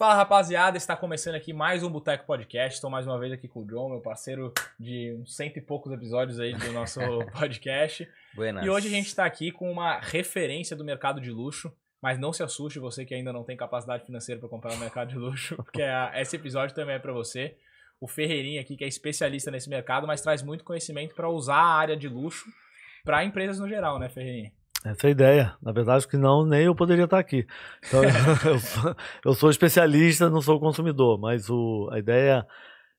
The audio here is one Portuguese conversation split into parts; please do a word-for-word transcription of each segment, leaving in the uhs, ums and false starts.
Fala, rapaziada, está começando aqui mais um Boteco Podcast. Estou mais uma vez aqui com o John, meu parceiro de uns cento e poucos episódios aí do nosso podcast. Buenas. E hoje a gente está aqui com uma referência do mercado de luxo, mas não se assuste você que ainda não tem capacidade financeira para comprar no mercado de luxo, porque a, esse episódio também é para você. O Ferreirinha aqui, que é especialista nesse mercado, mas traz muito conhecimento para usar a área de luxo para empresas no geral, né, Ferreirinha? Essa é a ideia. Na verdade, que não, nem eu poderia estar aqui. Então, eu, sou, eu sou especialista, não sou consumidor, mas o, a ideia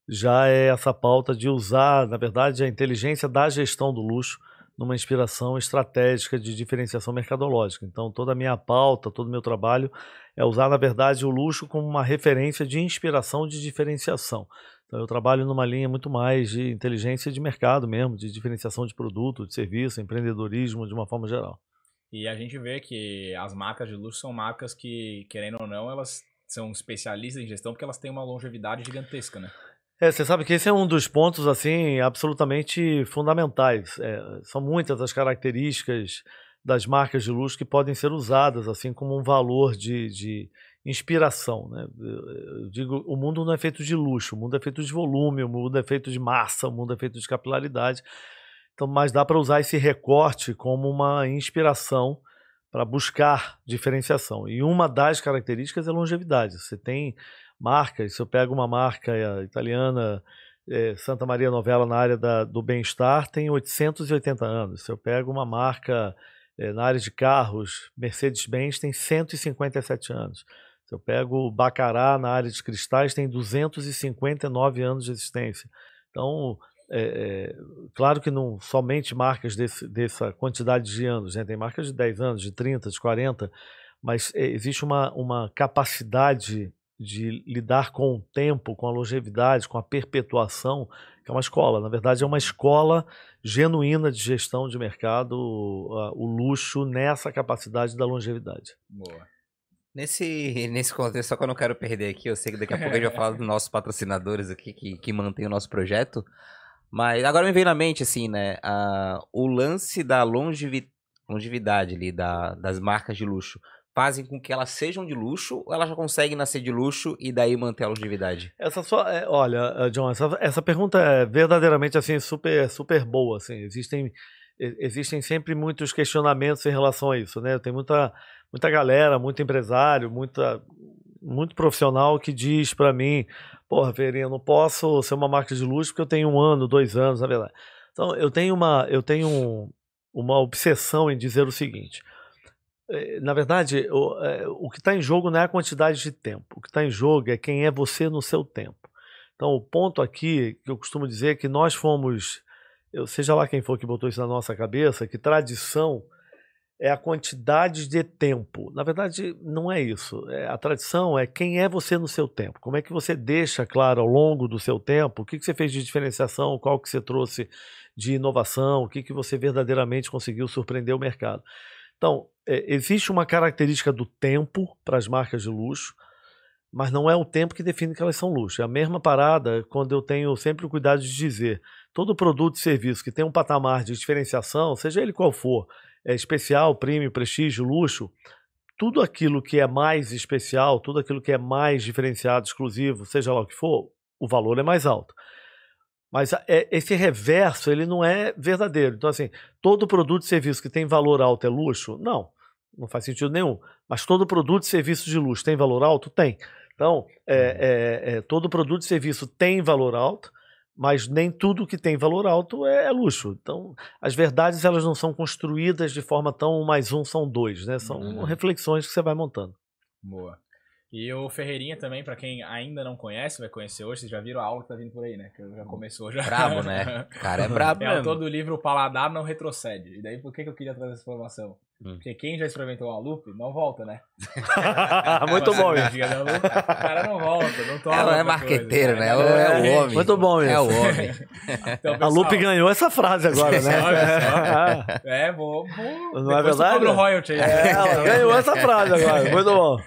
já é essa pauta de usar, na verdade, a inteligência da gestão do luxo numa inspiração estratégica de diferenciação mercadológica. Então, toda a minha pauta, todo o meu trabalho é usar, na verdade, o luxo como uma referência de inspiração de diferenciação. Então, eu trabalho numa linha muito mais de inteligência de mercado mesmo, de diferenciação de produto, de serviço, empreendedorismo, de uma forma geral. E a gente vê que as marcas de luxo são marcas que, querendo ou não, elas são especialistas em gestão porque elas têm uma longevidade gigantesca, né? É, você sabe que esse é um dos pontos, assim, absolutamente fundamentais. É, são muitas as características das marcas de luxo que podem ser usadas, assim, como um valor de, de inspiração, né? Eu digo, o mundo não é feito de luxo, o mundo é feito de volume, o mundo é feito de massa, o mundo é feito de capilaridade. Então, mas dá para usar esse recorte como uma inspiração para buscar diferenciação. E uma das características é longevidade. Você tem marcas, se eu pego uma marca italiana, é, Santa Maria Novella, na área da, do bem-estar, tem oitocentos e oitenta anos. Se eu pego uma marca é, na área de carros, Mercedes-Benz, tem cento e cinquenta e sete anos. Se eu pego o Baccarat, na área de cristais, tem duzentos e cinquenta e nove anos de existência. Então, é, é, claro que não somente marcas desse, dessa quantidade de anos, né? Tem marcas de dez anos, de trinta, de quarenta, mas é, existe uma, uma capacidade de lidar com o tempo, com a longevidade, com a perpetuação, que é uma escola. Na verdade, é uma escola genuína de gestão de mercado, o, o luxo nessa capacidade da longevidade. Boa. Nesse, nesse contexto, só que eu não quero perder aqui, eu sei que daqui a pouco a gente vai falar dos nossos patrocinadores aqui que, que mantém o nosso projeto, mas agora me veio na mente, assim, né, a, o lance da longevi, longevidade ali, da, das marcas de luxo. Fazem com que elas sejam de luxo ou elas já conseguem nascer de luxo e daí manter a longevidade? Essa só, é, olha, John, essa, essa pergunta é verdadeiramente assim, super, super boa. Assim. Existem, existem sempre muitos questionamentos em relação a isso, né? Tem muita, muita galera, muito empresário, muita, muito profissional que diz para mim: porra, Ferreirinha, não posso ser uma marca de luxo porque eu tenho um ano, dois anos, na verdade. Então, eu tenho uma, eu tenho um, uma obsessão em dizer o seguinte. Na verdade, o, o que está em jogo não é a quantidade de tempo. O que está em jogo é quem é você no seu tempo. Então, o ponto aqui que eu costumo dizer é que nós fomos, eu, seja lá quem for que botou isso na nossa cabeça, que tradição é a quantidade de tempo. Na verdade, não é isso. É, a tradição é quem é você no seu tempo. Como é que você deixa claro ao longo do seu tempo o que, que você fez de diferenciação, qual que você trouxe de inovação, o que, que você verdadeiramente conseguiu surpreender o mercado. Então, é, existe uma característica do tempo para as marcas de luxo, mas não é o tempo que define que elas são luxo. É a mesma parada quando eu tenho sempre o cuidado de dizer: todo produto e serviço que tem um patamar de diferenciação, seja ele qual for, é especial, premium, prestígio, luxo, tudo aquilo que é mais especial, tudo aquilo que é mais diferenciado, exclusivo, seja lá o que for, o valor é mais alto. Mas esse reverso, ele não é verdadeiro. Então, assim, todo produto e serviço que tem valor alto é luxo? Não, não faz sentido nenhum. Mas todo produto e serviço de luxo tem valor alto? Tem. Então, é, é, é, todo produto e serviço tem valor alto, mas nem tudo que tem valor alto é, é luxo. Então, as verdades, elas não são construídas de forma tão um mais um são dois, né? São uhum. reflexões que você vai montando. Boa. E o Ferreirinha também, para quem ainda não conhece, vai conhecer hoje. Vocês já viram a aula que tá vindo por aí, né? Que já começou hoje. Brabo, né? O cara é brabo. É autor do livro O Paladar Não Retrocede. E daí, por que, que eu queria trazer essa informação? Hum. Porque quem já experimentou a Lupe, não volta, né? Muito bom, isso. O cara não volta, não toma. Ela é marqueteira, né? Ela é, é o homem. Muito bom isso. É o homem. Então, pessoal, a Lupe ganhou essa frase agora, né? É, é vou, vou... Não é verdade? Cobra o royalty aí. É, ela ganhou essa frase agora. Muito bom.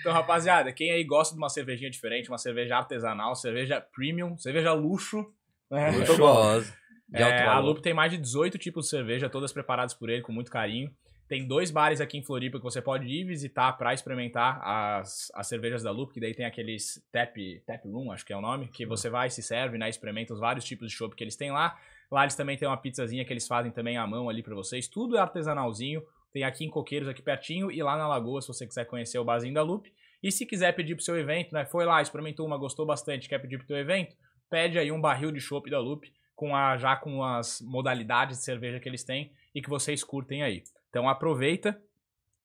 Então, rapaziada, quem aí gosta de uma cervejinha diferente, uma cerveja artesanal, cerveja premium, cerveja luxo, né? Luxuosa. É, a Lupe tem mais de dezoito tipos de cerveja, todas preparadas por ele com muito carinho. Tem dois bares aqui em Floripa que você pode ir visitar para experimentar as, as cervejas da Lupe, que daí tem aqueles tap, tap room, acho que é o nome, que você vai, se serve, né, experimenta os vários tipos de chopp que eles têm lá. Lá eles também têm uma pizzazinha que eles fazem também à mão ali para vocês. Tudo é artesanalzinho. Tem aqui em Coqueiros, aqui pertinho, e lá na Lagoa, se você quiser conhecer o barzinho da Lupe. E se quiser pedir pro seu evento, né? Foi lá, experimentou uma, gostou bastante, quer pedir pro teu evento? Pede aí um barril de chopp da Lupe, com a, já com as modalidades de cerveja que eles têm e que vocês curtem aí. Então aproveita.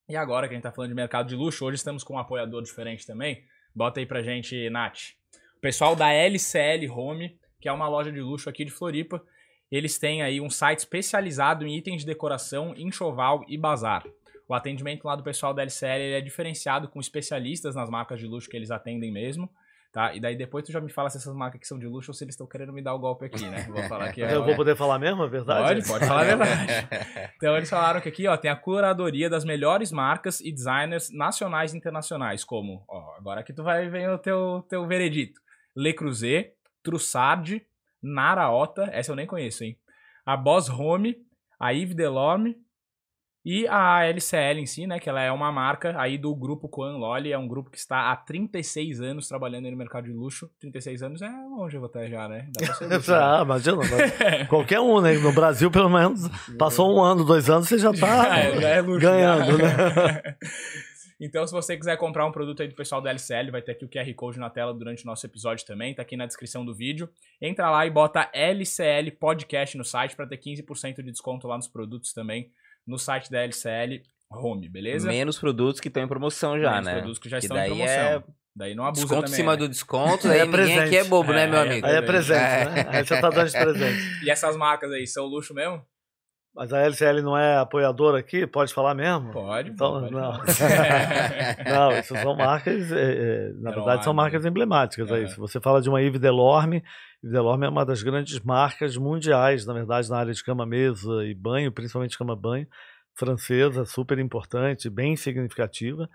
E agora que a gente tá falando de mercado de luxo, hoje estamos com um apoiador diferente também. Bota aí pra gente, Nath. O pessoal da L C L Home, que é uma loja de luxo aqui de Floripa. Eles têm aí um site especializado em itens de decoração, enxoval e bazar. O atendimento lá do pessoal da L C L ele é diferenciado com especialistas nas marcas de luxo que eles atendem mesmo, tá? E daí depois tu já me fala se essas marcas que são de luxo ou se eles estão querendo me dar o golpe aqui, né? Vou falar aqui, ó, eu vou poder falar mesmo, é verdade? Pode, pode falar a verdade. Então eles falaram que aqui ó, tem a curadoria das melhores marcas e designers nacionais e internacionais, como, ó, agora aqui tu vai ver o teu, teu veredito. Le Creuset, Trussardi, Naraota, essa eu nem conheço, hein? A Boss Home, a Yves Delorme e a L C L em si, né? Que ela é uma marca aí do grupo Kwan Loli, é um grupo que está há trinta e seis anos trabalhando no mercado de luxo. trinta e seis anos é longe, eu vou até já, né? Dá pra ser luxo, ah, né? Imagina, qualquer um, né? No Brasil, pelo menos, passou um ano, dois anos, você já tá é, já é luxo, ganhando, né? Então, se você quiser comprar um produto aí do pessoal da L C L, vai ter aqui o Q R Code na tela durante o nosso episódio também, tá aqui na descrição do vídeo. Entra lá e bota L C L Podcast no site para ter quinze por cento de desconto lá nos produtos também, no site da L C L Home, beleza? Menos produtos que estão em promoção já, Menos né? Menos produtos que já que estão daí em promoção. É... Daí não abusa desconto também. Desconto em cima né? do desconto, daí é ninguém aqui é bobo, é, né, meu aí amigo? Aí é presente, é. né? Aí você tá dando de presente. E essas marcas aí, são luxo mesmo? Mas a L C L não é apoiadora aqui? Pode falar mesmo? Pode. Então, pode. Não. Não, essas são marcas, é, é, na é verdade, são marcas emblemáticas. É. Aí. Se você fala de uma Yves Delorme, Yves Delorme é uma das grandes marcas mundiais, na verdade, na área de cama, mesa e banho, principalmente cama-banho, francesa, super importante, bem significativa.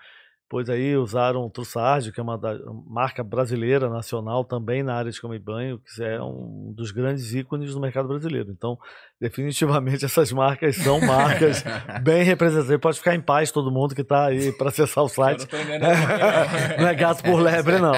Pois aí usaram o Trussardi, que é uma da, marca brasileira, nacional, também na área de cama e banho, que é um dos grandes ícones do mercado brasileiro. Então, definitivamente, essas marcas são marcas bem representativas. Pode ficar em paz todo mundo que está aí para acessar o site. Não, não é gato por lebre, não.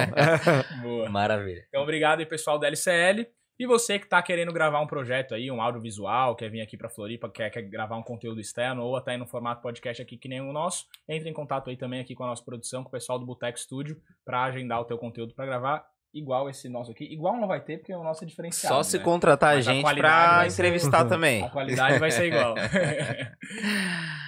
Boa. Maravilha. Então, obrigado aí, pessoal da L C L. E você que está querendo gravar um projeto aí, um audiovisual, quer vir aqui para Floripa, quer, quer gravar um conteúdo externo ou até no formato podcast aqui que nem o nosso, entre em contato aí também aqui com a nossa produção, com o pessoal do Boteco Studio, para agendar o teu conteúdo para gravar igual esse nosso aqui. Igual não vai ter, porque o nosso é diferenciado. Só se né? contratar Mas a gente para entrevistar também. A qualidade vai ser igual.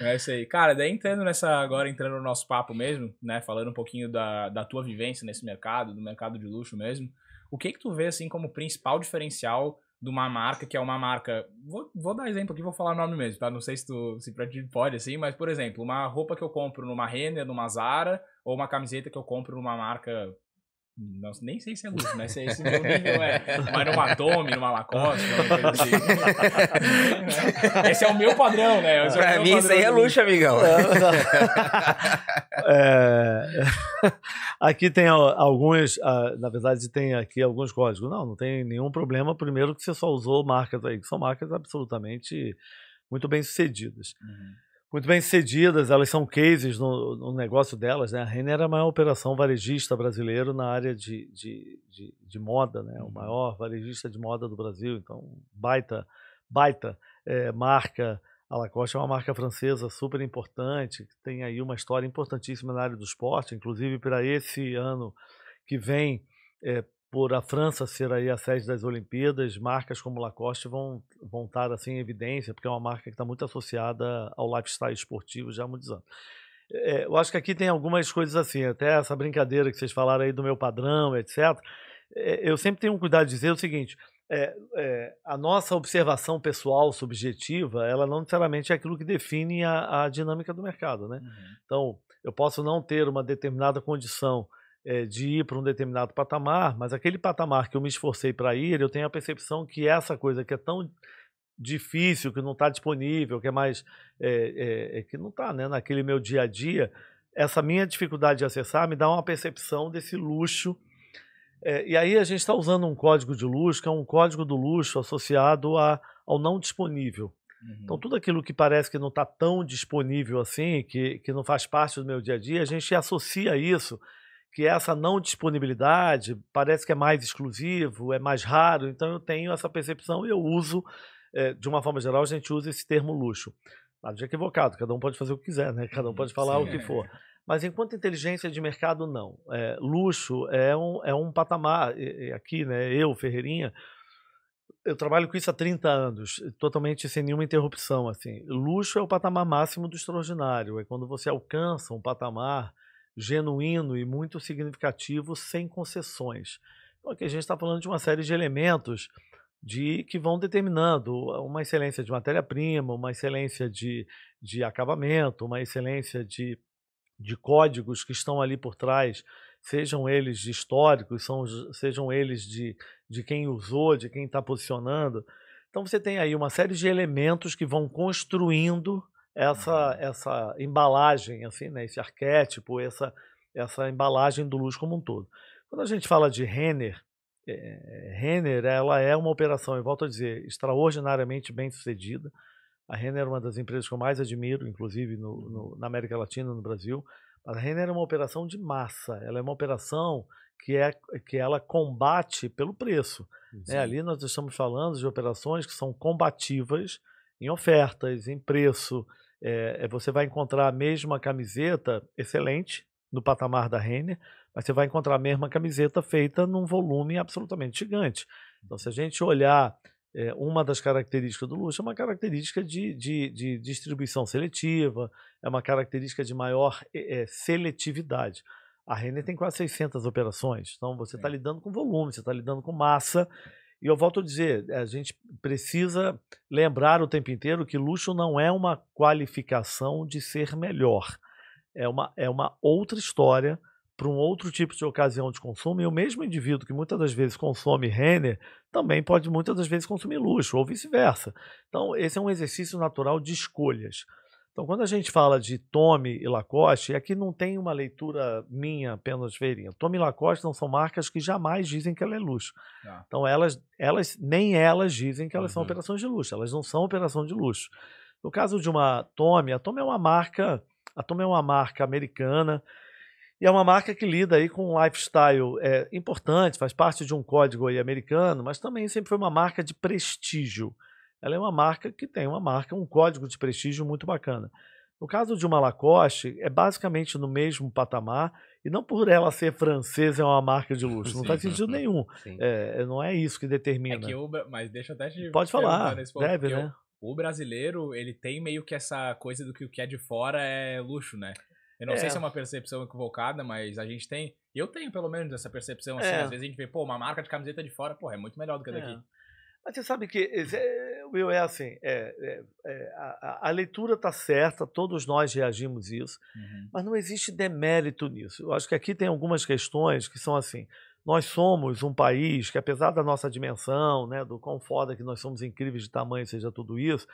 É isso aí. Cara, daí entrando nessa, agora entrando no nosso papo mesmo, né, falando um pouquinho da, da tua vivência nesse mercado, do mercado de luxo mesmo, o que que tu vê, assim, como principal diferencial de uma marca, que é uma marca... Vou, vou dar exemplo aqui, vou falar o nome mesmo, tá? Não sei se tu se pode, assim, mas, por exemplo, uma roupa que eu compro numa Renner, numa Zara, ou uma camiseta que eu compro numa marca... Não, nem sei se é luxo, né? Se é esse meu nível, é... Mas numa Tommy, numa Lacoste... Assim. Esse é o meu padrão, né? Esse pra é mim, isso aí é luxo, amigão. É... Aqui tem alguns, na verdade tem aqui alguns códigos, não, não tem nenhum problema, primeiro que você só usou marcas aí, que são marcas absolutamente muito bem sucedidas, uhum. muito bem sucedidas, elas são cases no, no negócio delas, né? A Renner era a maior operação varejista brasileiro na área de, de, de, de moda, né? O maior varejista de moda do Brasil, então baita, baita é, marca. A Lacoste é uma marca francesa super importante, que tem aí uma história importantíssima na área do esporte, inclusive para esse ano que vem, é, por a França ser aí a sede das Olimpíadas, marcas como Lacoste vão, vão estar assim, em evidência, porque é uma marca que está muito associada ao lifestyle esportivo já há muitos anos. É, eu acho que aqui tem algumas coisas assim, até essa brincadeira que vocês falaram aí do meu padrão, etcétera. É, eu sempre tenho um cuidado de dizer o seguinte... É, é, a nossa observação pessoal, subjetiva, ela não necessariamente é aquilo que define a, a dinâmica do mercado, né? Uhum. Então, eu posso não ter uma determinada condição é, de ir para um determinado patamar, mas aquele patamar que eu me esforcei para ir, eu tenho a percepção que essa coisa que é tão difícil, que não está disponível, que é mais... É, é, é, que não está, né, naquele meu dia a dia, essa minha dificuldade de acessar me dá uma percepção desse luxo. É, e aí a gente está usando um código de luxo, que é um código do luxo associado a, ao não disponível. Uhum. Então, tudo aquilo que parece que não está tão disponível assim, que, que não faz parte do meu dia a dia, a gente associa isso, que essa não disponibilidade parece que é mais exclusivo, é mais raro. Então, eu tenho essa percepção e eu uso, é, de uma forma geral, a gente usa esse termo luxo. Nada de equivocado, cada um pode fazer o que quiser, né? Cada um pode falar Sim, o que é. for. Mas enquanto inteligência de mercado, não. É, luxo é um, é um patamar. E, aqui, né, eu, Ferreirinha, eu trabalho com isso há trinta anos, totalmente sem nenhuma interrupção. Assim. Luxo é o patamar máximo do extraordinário. É quando você alcança um patamar genuíno e muito significativo, sem concessões. Então, aqui a gente está falando de uma série de elementos de, que vão determinando uma excelência de matéria-prima, uma excelência de, de acabamento, uma excelência de... de códigos que estão ali por trás, sejam eles de históricos, são, sejam eles de, de quem usou, de quem está posicionando. Então você tem aí uma série de elementos que vão construindo essa, uhum. essa embalagem, assim, né, esse arquétipo, essa, essa embalagem do luxo como um todo. Quando a gente fala de Renner, é, Renner ela é uma operação, eu volto a dizer, extraordinariamente bem sucedida. A Renner é uma das empresas que eu mais admiro, inclusive no, no, na América Latina, no Brasil. A Renner é uma operação de massa. Ela é uma operação que, é, que ela combate pelo preço. Né? Ali nós estamos falando de operações que são combativas em ofertas, em preço. É, você vai encontrar a mesma camiseta excelente no patamar da Renner, mas você vai encontrar a mesma camiseta feita num volume absolutamente gigante. Então, se a gente olhar... É, uma das características do luxo é uma característica de, de, de distribuição seletiva, é uma característica de maior é, seletividade. A Renner tem quase seiscentas operações, então você está lidando com volume, você está lidando com massa. E eu volto a dizer, a gente precisa lembrar o tempo inteiro que luxo não é uma qualificação de ser melhor. É uma, é uma outra história para um outro tipo de ocasião de consumo, e o mesmo indivíduo que muitas das vezes consome Renner também pode muitas das vezes consumir luxo, ou vice-versa. Então, esse é um exercício natural de escolhas. Então, quando a gente fala de Tommy e Lacoste, aqui não tem uma leitura minha apenas feirinha. Tommy e Lacoste não são marcas que jamais dizem que ela é luxo. Ah. Então, elas, elas, nem elas dizem que elas uhum. são operações de luxo, elas não são operação de luxo. No caso de uma Tommy, a Tommy é uma marca, a Tommy é uma marca americana. E é uma marca que lida aí com um lifestyle é, importante, faz parte de um código aí americano, mas também sempre foi uma marca de prestígio. Ela é uma marca que tem uma marca, um código de prestígio muito bacana. No caso de uma Lacoste, é basicamente no mesmo patamar, e não por ela ser francesa é uma marca de luxo. Sim, não faz sentido nenhum. É, não é isso que determina. É que o, mas deixa até te Pode falar, nesse ponto, deve, né? O, o brasileiro, ele tem meio que essa coisa do que o que é de fora é luxo, né? Eu não é. sei se é uma percepção equivocada, mas a gente tem... Eu tenho, pelo menos, essa percepção. Assim, é. Às vezes a gente vê, pô, uma marca de camiseta de fora, pô, é muito melhor do que a daqui. É. Mas você sabe que, Will, é assim, é, é, é, a, a leitura está certa, todos nós reagimos a isso, uhum. mas não existe demérito nisso. Eu acho que aqui tem algumas questões que são assim... Nós somos um país que, apesar da nossa dimensão, né, do quão foda que nós somos incríveis de tamanho, seja tudo isso,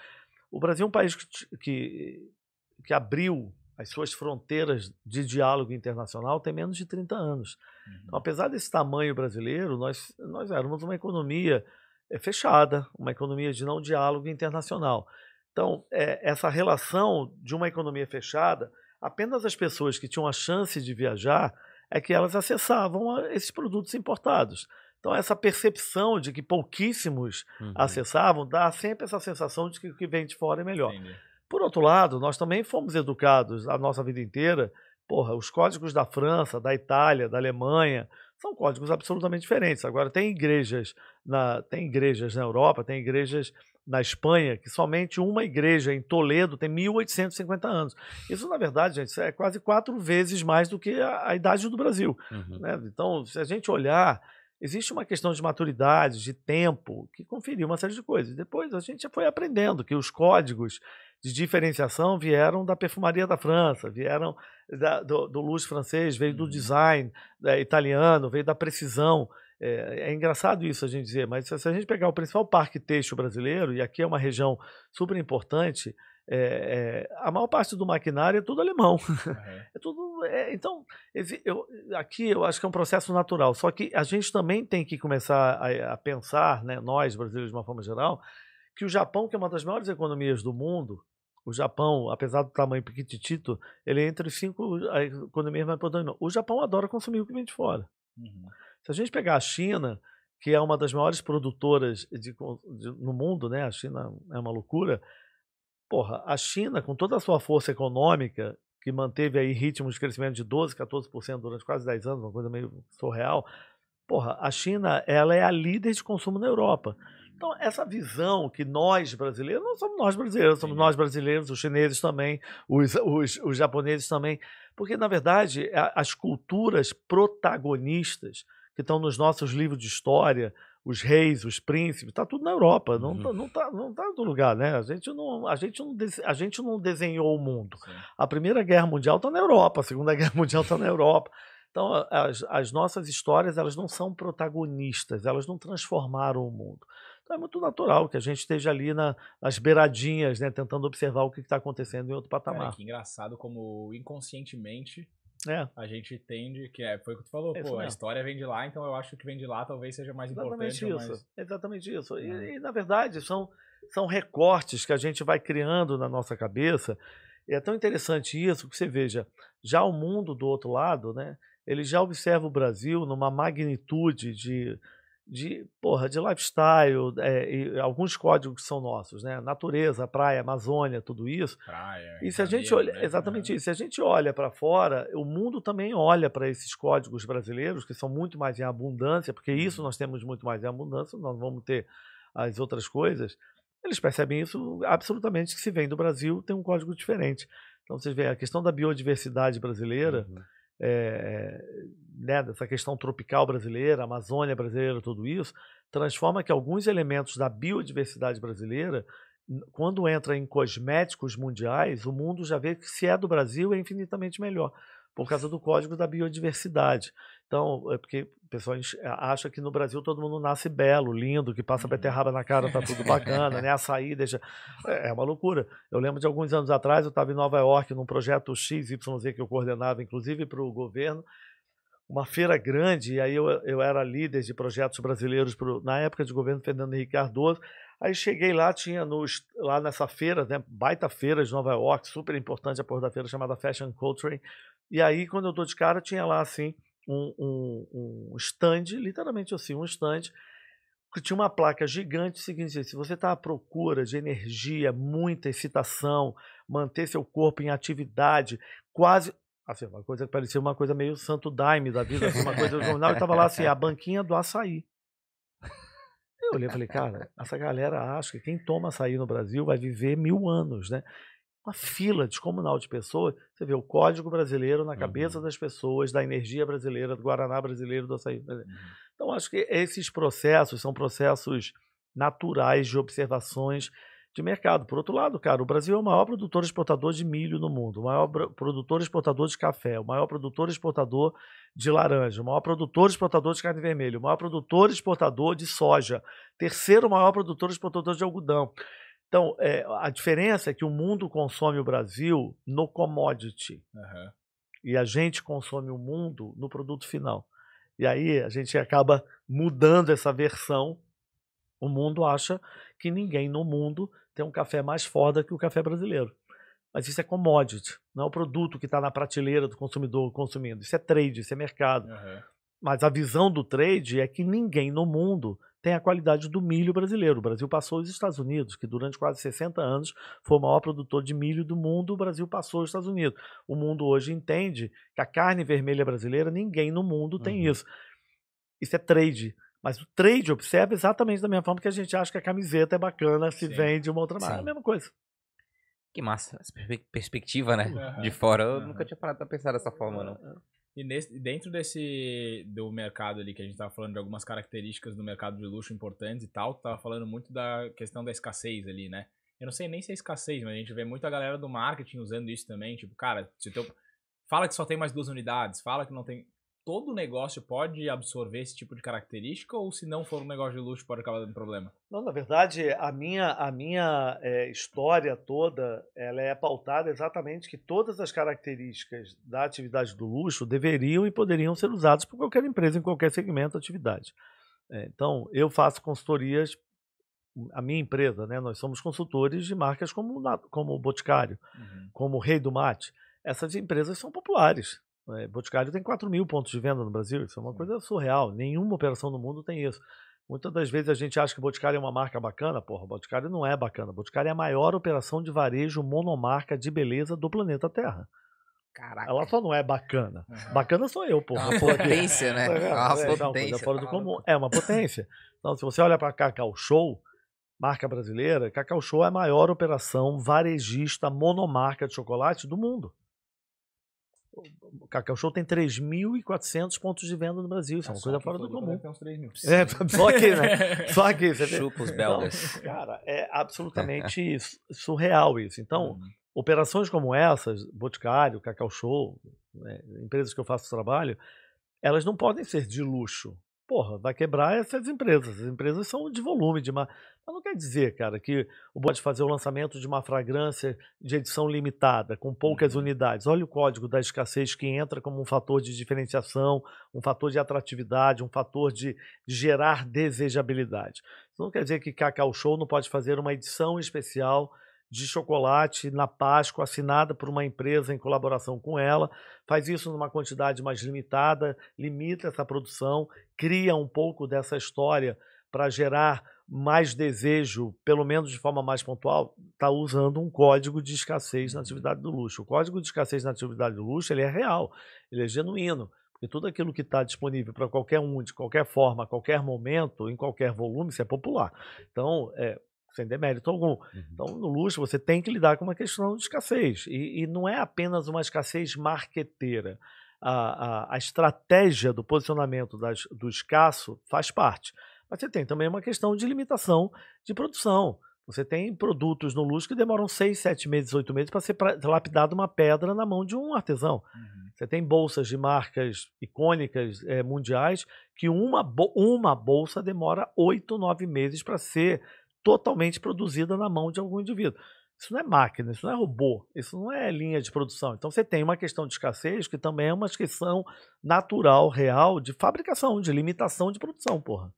o Brasil é um país que, que, que abriu... As suas fronteiras de diálogo internacional têm menos de trinta anos. Uhum. Então, apesar desse tamanho brasileiro, nós, nós éramos uma economia fechada, uma economia de não diálogo internacional. Então, é, essa relação de uma economia fechada, apenas as pessoas que tinham a chance de viajar é que elas acessavam a esses produtos importados. Então, essa percepção de que pouquíssimos uhum. acessavam dá sempre essa sensação de que o que vem de fora é melhor. Entendi. Por outro lado, nós também fomos educados a nossa vida inteira. Porra, os códigos da França, da Itália, da Alemanha, são códigos absolutamente diferentes. Agora, tem igrejas na, tem igrejas na Europa, tem igrejas na Espanha, que somente uma igreja em Toledo tem mil oitocentos e cinquenta anos. Isso, na verdade, gente, é quase quatro vezes mais do que a, a idade do Brasil. Uhum. Né? Então, se a gente olhar... Existe uma questão de maturidade, de tempo, que conferiu uma série de coisas. Depois a gente foi aprendendo que os códigos de diferenciação vieram da perfumaria da França, vieram da, do, do luxo francês, veio do design é, italiano, veio da precisão. É, é engraçado isso a gente dizer, mas se a gente pegar o principal parque têxtil brasileiro, e aqui é uma região super importante, É, é, a maior parte do maquinário é tudo alemão. Uhum. É tudo, é, então, eu, aqui eu acho que é um processo natural. Só que a gente também tem que começar a, a pensar, né, nós brasileiros de uma forma geral, que o Japão, que é uma das maiores economias do mundo, o Japão, apesar do tamanho pequititito, ele é entre os cinco economias mais importantes. O Japão adora consumir o que vem de fora. Uhum. Se a gente pegar a China, que é uma das maiores produtoras de, de, no mundo, né? A China é uma loucura. Porra, a China, com toda a sua força econômica, que manteve aí ritmo de crescimento de doze, catorze por cento durante quase dez anos, uma coisa meio surreal. Porra, a China, ela é a líder de consumo na Europa. Então, essa visão que nós brasileiros, não somos nós brasileiros, somos nós brasileiros, os chineses também, os, os, os japoneses também, porque, na verdade, a, as culturas protagonistas que estão nos nossos livros de história, os reis, os príncipes, está tudo na Europa, não está, não tá, não tá em outro lugar, né? A gente não, a gente não, a gente não desenhou o mundo. Sim. A Primeira Guerra Mundial está na Europa, a Segunda Guerra Mundial está na Europa. Então, as, as nossas histórias, elas não são protagonistas, elas não transformaram o mundo. Então, é muito natural que a gente esteja ali na, nas beiradinhas, né, tentando observar o que está acontecendo em outro patamar. Cara, que engraçado como inconscientemente... É. A gente entende que é, foi o que tu falou, é pô, a história vem de lá, então eu acho que vem de lá talvez seja mais exatamente importante. Isso, mais... Exatamente isso. É. E, e, na verdade, são, são recortes que a gente vai criando na nossa cabeça. E é tão interessante isso que você veja, já o mundo do outro lado, né, ele já observa o Brasil numa magnitude de... de, porra, de lifestyle, é, e alguns códigos que são nossos, né? Natureza, praia, Amazônia, tudo isso. Praia, e se a gente olha, né? Exatamente isso. Se a gente olha para fora, o mundo também olha para esses códigos brasileiros, que são muito mais em abundância, porque isso nós temos muito mais em abundância, nós vamos ter as outras coisas. Eles percebem isso absolutamente, que se vem do Brasil, tem um código diferente. Então, vocês veem, a questão da biodiversidade brasileira... Uhum. É, né, dessa questão tropical brasileira, Amazônia brasileira, tudo isso, transforma que alguns elementos da biodiversidade brasileira, quando entra em cosméticos mundiais, o mundo já vê que se é do Brasil é infinitamente melhor, por causa do código da biodiversidade. Então, é porque o pessoal acha que no Brasil todo mundo nasce belo, lindo, que passa beterraba na cara, tá tudo bacana, né? Açaí deixa... É uma loucura. Eu lembro de alguns anos atrás, eu estava em Nova York, num projeto X Y Z que eu coordenava, inclusive para o governo, uma feira grande, e aí eu, eu era líder de projetos brasileiros pro, na época de governo Fernando Henrique Cardoso. Aí cheguei lá, tinha nos, lá nessa feira, né, baita feira de Nova York, super importante a porra da feira, chamada Fashion Culture. E aí, quando eu tô de cara, tinha lá, assim, um, um, um stand, literalmente assim, um stand, que tinha uma placa gigante, seguinte, se você está à procura de energia, muita excitação, manter seu corpo em atividade, quase... Assim, uma coisa que parecia uma coisa meio santo daime da vida, assim, uma coisa do jornal, e estava lá, assim, a banquinha do açaí. Eu olhei e falei, cara, essa galera acha que quem toma açaí no Brasil vai viver mil anos, né? Uma fila descomunal de pessoas, você vê o código brasileiro na cabeça uhum. das pessoas, da energia brasileira, do Guaraná brasileiro, do açaí brasileiro. Uhum. Então, acho que esses processos são processos naturais de observações de mercado. Por outro lado, cara, o Brasil é o maior produtor exportador de milho no mundo, o maior produtor exportador de café, o maior produtor exportador de laranja, o maior produtor exportador de carne vermelha, o maior produtor exportador de soja, terceiro maior produtor exportador de algodão. Então, é, a diferença é que o mundo consome o Brasil no commodity. Uhum. E a gente consome o mundo no produto final. E aí a gente acaba mudando essa versão. O mundo acha que ninguém no mundo tem um café mais foda que o café brasileiro. Mas isso é commodity. Não é o produto que está na prateleira do consumidor consumindo. Isso é trade, isso é mercado. Uhum. Mas a visão do trade é que ninguém no mundo... tem a qualidade do milho brasileiro. O Brasil passou os Estados Unidos, que durante quase sessenta anos foi o maior produtor de milho do mundo, o Brasil passou os Estados Unidos. O mundo hoje entende que a carne vermelha brasileira, ninguém no mundo tem uhum. isso. Isso é trade. Mas o trade observa exatamente da mesma forma que a gente acha que a camiseta é bacana, se Sim. vende uma outra marca. É a mesma coisa. Que massa, essa perspectiva, né? Uhum. De fora. Eu uhum. nunca tinha parado pra pensar dessa forma, não. Uhum. E nesse, dentro desse do mercado ali, que a gente estava falando de algumas características do mercado de luxo importantes e tal, tava falando muito da questão da escassez ali, né? Eu não sei nem se é escassez, mas a gente vê muita galera do marketing usando isso também, tipo, cara, se teu, fala que só tem mais duas unidades, fala que não tem... Todo negócio pode absorver esse tipo de característica ou se não for um negócio de luxo pode acabar dando problema? Não, na verdade, a minha, a minha é, história toda ela é pautada exatamente que todas as características da atividade do luxo deveriam e poderiam ser usadas por qualquer empresa, em qualquer segmento de atividade. É, então, eu faço consultorias a minha empresa, né? Nós somos consultores de marcas como como o Boticário, uhum. como o Rei do Mate. Essas empresas são populares. O Boticário tem quatro mil pontos de venda no Brasil. Isso é uma uhum. coisa surreal. Nenhuma operação no mundo tem isso. Muitas das vezes a gente acha que o Boticário é uma marca bacana. Porra, o Boticário não é bacana. O Boticário é a maior operação de varejo monomarca de beleza do planeta Terra. Caraca. Ela só não é bacana. Uhum. Bacana sou eu, porra. É uma potência, né? É uma é, potência. Fora do comum. É uma potência. Então, se você olha para Cacau Show, marca brasileira, Cacau Show é a maior operação varejista monomarca de chocolate do mundo. O Cacau Show tem três mil e quatrocentos pontos de venda no Brasil. Isso é uma coisa fora do comum. Tem uns três mil. É, só aqui, né? Só aqui. Você chupa os belgas. Então, cara, é absolutamente surreal isso. Então, hum. operações como essas, Boticário, Cacau Show, né, empresas que eu faço trabalho, elas não podem ser de luxo. Porra, vai quebrar essas empresas. As empresas são de volume, de mar... Mas não quer dizer, cara, que o pode fazer o lançamento de uma fragrância de edição limitada, com poucas uhum. unidades. Olha o código da escassez que entra como um fator de diferenciação, um fator de atratividade, um fator de gerar desejabilidade. Isso não quer dizer que Cacau Show não pode fazer uma edição especial de chocolate na Páscoa, assinada por uma empresa em colaboração com ela, faz isso numa quantidade mais limitada, limita essa produção, cria um pouco dessa história para gerar mais desejo, pelo menos de forma mais pontual, está usando um código de escassez na atividade do luxo. O código de escassez na atividade do luxo ele é real, ele é genuíno, porque tudo aquilo que está disponível para qualquer um, de qualquer forma, a qualquer momento, em qualquer volume, isso é popular. Então, é... sem demérito algum. Uhum. Então, no luxo, você tem que lidar com uma questão de escassez. E, e não é apenas uma escassez marqueteira. A, a, a estratégia do posicionamento das, do escasso faz parte. Mas você tem também uma questão de limitação de produção. Você tem produtos no luxo que demoram seis, sete meses, oito meses para ser lapidado uma pedra na mão de um artesão. Uhum. Você tem bolsas de marcas icônicas é, mundiais que uma, uma bolsa demora oito, nove meses para ser totalmente produzida na mão de algum indivíduo. Isso não é máquina, isso não é robô, isso não é linha de produção. Então você tem uma questão de escassez que também é uma questão natural, real, de fabricação, de limitação de produção, porra.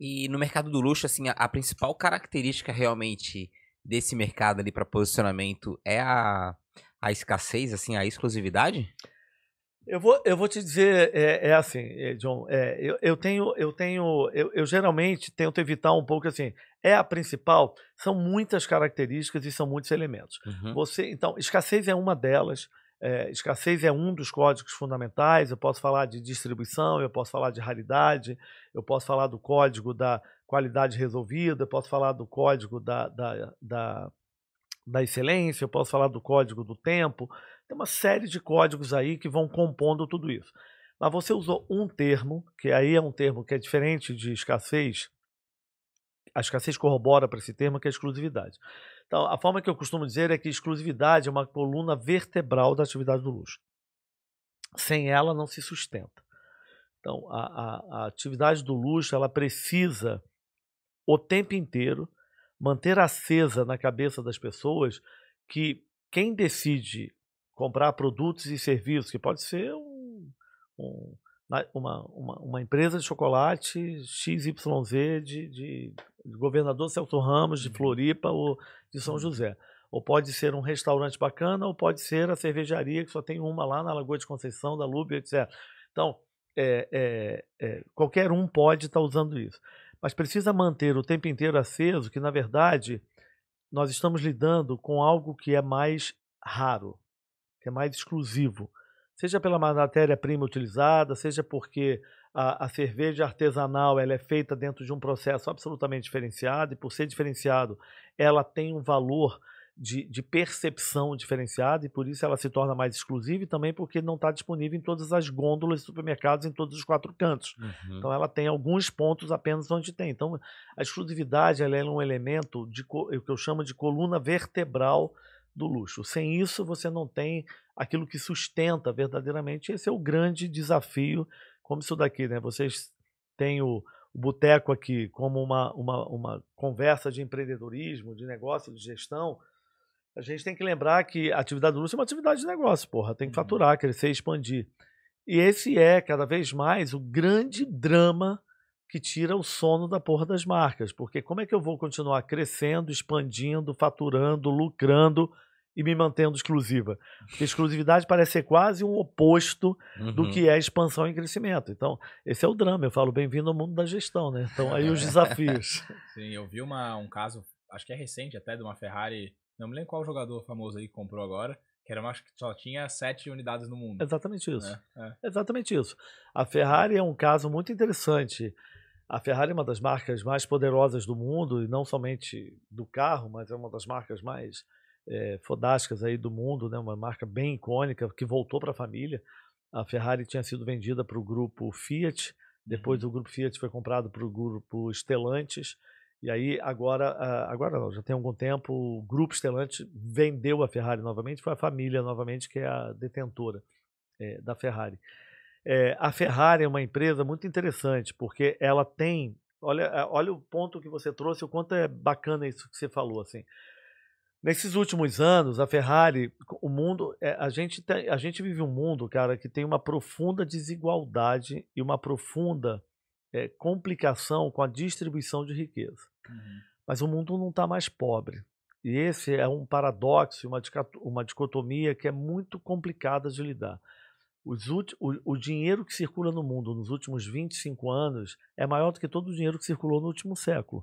E no mercado do luxo, assim, a, a principal característica realmente desse mercado ali para posicionamento é a, a escassez, assim, a exclusividade? Eu vou, eu vou te dizer, é, é assim, é, John, é, eu, eu tenho, eu, tenho eu, eu geralmente tento evitar um pouco assim, é a principal, são muitas características e são muitos elementos. Uhum. Você, então, escassez é uma delas, é, escassez é um dos códigos fundamentais, eu posso falar de distribuição, eu posso falar de raridade, eu posso falar do código da qualidade resolvida, eu posso falar do código da, da, da, da excelência, eu posso falar do código do tempo. Tem uma série de códigos aí que vão compondo tudo isso. Mas você usou um termo, que aí é um termo que é diferente de escassez. A escassez corrobora para esse termo, que é exclusividade. Então, a forma que eu costumo dizer é que exclusividade é uma coluna vertebral da atividade do luxo. Sem ela, não se sustenta. Então, a, a, a atividade do luxo, ela precisa, o tempo inteiro, manter acesa na cabeça das pessoas que quem decide comprar produtos e serviços, que pode ser um, um, uma, uma, uma empresa de chocolate X Y Z de, de Governador Celso Ramos, de Floripa ou de São José. Ou pode ser um restaurante bacana, ou pode ser a cervejaria, que só tem uma lá na Lagoa de Conceição, da Lupe, etcétera. Então, é, é, é, qualquer um pode estar usando isso. Mas precisa manter o tempo inteiro aceso, que, na verdade, nós estamos lidando com algo que é mais raro, que é mais exclusivo, seja pela matéria-prima utilizada, seja porque a, a cerveja artesanal ela é feita dentro de um processo absolutamente diferenciado, e por ser diferenciado, ela tem um valor de, de percepção diferenciado, e por isso ela se torna mais exclusiva, e também porque não está disponível em todas as gôndolas de supermercados, em todos os quatro cantos. Uhum. Então ela tem alguns pontos apenas onde tem. Então a exclusividade ela é um elemento de, que eu chamo de coluna vertebral do luxo. Sem isso, você não tem aquilo que sustenta verdadeiramente. Esse é o grande desafio, como isso daqui, né? Vocês têm o, o boteco aqui como uma, uma, uma conversa de empreendedorismo, de negócio, de gestão. A gente tem que lembrar que a atividade do luxo é uma atividade de negócio, porra. Tem que uhum. faturar, crescer, expandir. E esse é, cada vez mais, o grande drama que tira o sono da porra das marcas. Porque como é que eu vou continuar crescendo, expandindo, faturando, lucrando e me mantendo exclusiva? Porque exclusividade parece ser quase o oposto uhum. do que é expansão e crescimento. Então, esse é o drama. Eu falo, bem-vindo ao mundo da gestão, né? Então, aí os desafios. Sim, eu vi uma, um caso, acho que é recente até, de uma Ferrari, não me lembro qual jogador famoso aí que comprou agora, que era uma, só tinha sete unidades no mundo. Exatamente isso. É, é. Exatamente isso. A Ferrari é um caso muito interessante. A Ferrari é uma das marcas mais poderosas do mundo, e não somente do carro, mas é uma das marcas mais é, fodásticas aí do mundo, né? Uma marca bem icônica, que voltou para a família. A Ferrari tinha sido vendida para o grupo Fiat, depois o grupo Fiat foi comprado para o grupo Stellantis, e aí agora, agora não, já tem algum tempo, o grupo Stellantis vendeu a Ferrari novamente, foi a família novamente que é a detentora é, da Ferrari. É, a Ferrari é uma empresa muito interessante, porque ela tem, olha, olha o ponto que você trouxe, o quanto é bacana isso que você falou, assim. Nesses últimos anos, a Ferrari, o mundo, é, a gente tem, a gente vive um mundo, cara, que tem uma profunda desigualdade e uma profunda É, complicação com a distribuição de riqueza. Uhum. Mas o mundo não está mais pobre. E esse é um paradoxo, uma, uma dicotomia que é muito complicada de lidar. Os o, o dinheiro que circula no mundo nos últimos vinte e cinco anos é maior do que todo o dinheiro que circulou no último século.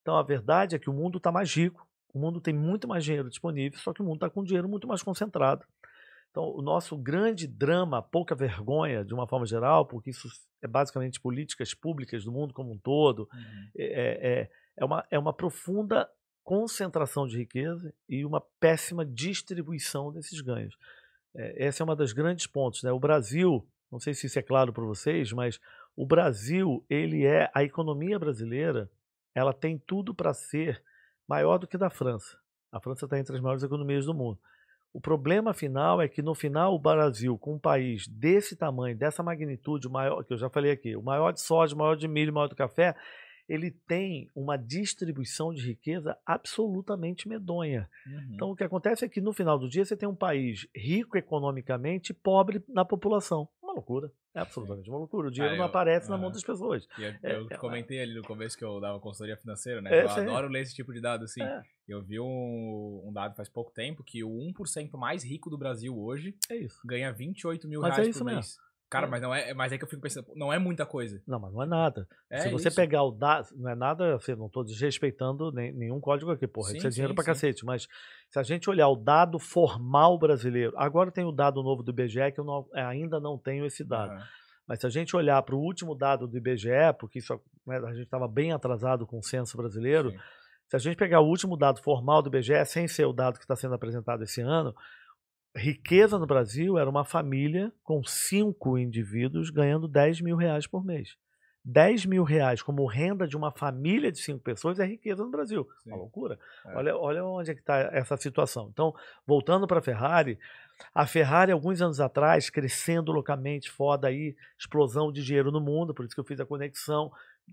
Então, a verdade é que o mundo está mais rico, o mundo tem muito mais dinheiro disponível, só que o mundo está com dinheiro muito mais concentrado. Então, o nosso grande drama, pouca vergonha, de uma forma geral, porque isso é basicamente políticas públicas do mundo como um todo, uhum. é, é, é, uma, é uma profunda concentração de riqueza e uma péssima distribuição desses ganhos. É, essa é uma das grandes pontos, né? O Brasil, não sei se isso é claro para vocês, mas o Brasil, ele é, a economia brasileira, ela tem tudo para ser maior do que da França. A França está entre as maiores economias do mundo. O problema final é que, no final, o Brasil, com um país desse tamanho, dessa magnitude, o maior, que eu já falei aqui, o maior de soja, o maior de milho, o maior do café, ele tem uma distribuição de riqueza absolutamente medonha. Uhum. Então, o que acontece é que, no final do dia, você tem um país rico economicamente e pobre na população. Uma loucura. É absolutamente uma loucura. O dinheiro ah, eu, não aparece uh-huh. na mão das pessoas. E eu eu é, comentei ali no começo que eu dava consultoria financeira, né? É, eu adoro é. ler esse tipo de dado, assim. É. Eu vi um, um dado faz pouco tempo que o um por cento mais rico do Brasil hoje é isso. ganha vinte e oito mil mas reais é isso por mês. Mesmo. Cara, é. Mas, não é, mas é que eu fico pensando, não é muita coisa. Não, mas não é nada. É Se você isso. pegar o dado, não é nada, assim, não estou desrespeitando nem, nenhum código aqui, porra, sim, isso é dinheiro sim, pra sim. cacete, mas se a gente olhar o dado formal brasileiro, agora tem o dado novo do I B G E, que eu não, ainda não tenho esse dado, uhum. mas se a gente olhar para o último dado do I B G E, porque isso, né, a gente estava bem atrasado com o censo brasileiro, sim. se a gente pegar o último dado formal do I B G E, sem ser o dado que está sendo apresentado esse ano, riqueza no Brasil era uma família com cinco indivíduos ganhando dez mil reais por mês. dez mil reais como renda de uma família de cinco pessoas é riqueza no Brasil. Sim. Uma loucura. É. Olha, olha onde é que está essa situação. Então, voltando para a Ferrari, a Ferrari, alguns anos atrás, crescendo loucamente, foda aí, explosão de dinheiro no mundo, por isso que eu fiz a conexão.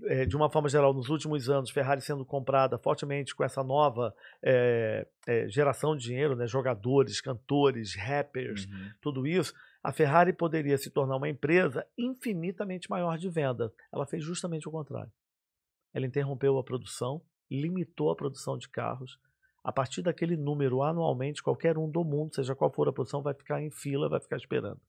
É, de uma forma geral, nos últimos anos, Ferrari sendo comprada fortemente com essa nova é, é, geração de dinheiro, né? Jogadores, cantores, rappers, uhum. tudo isso, a Ferrari poderia se tornar uma empresa infinitamente maior de venda. Ela fez justamente o contrário. Ela interrompeu a produção, limitou a produção de carros. A partir daquele número, anualmente, qualquer um do mundo, seja qual for a produção, vai ficar em fila, vai ficar esperando.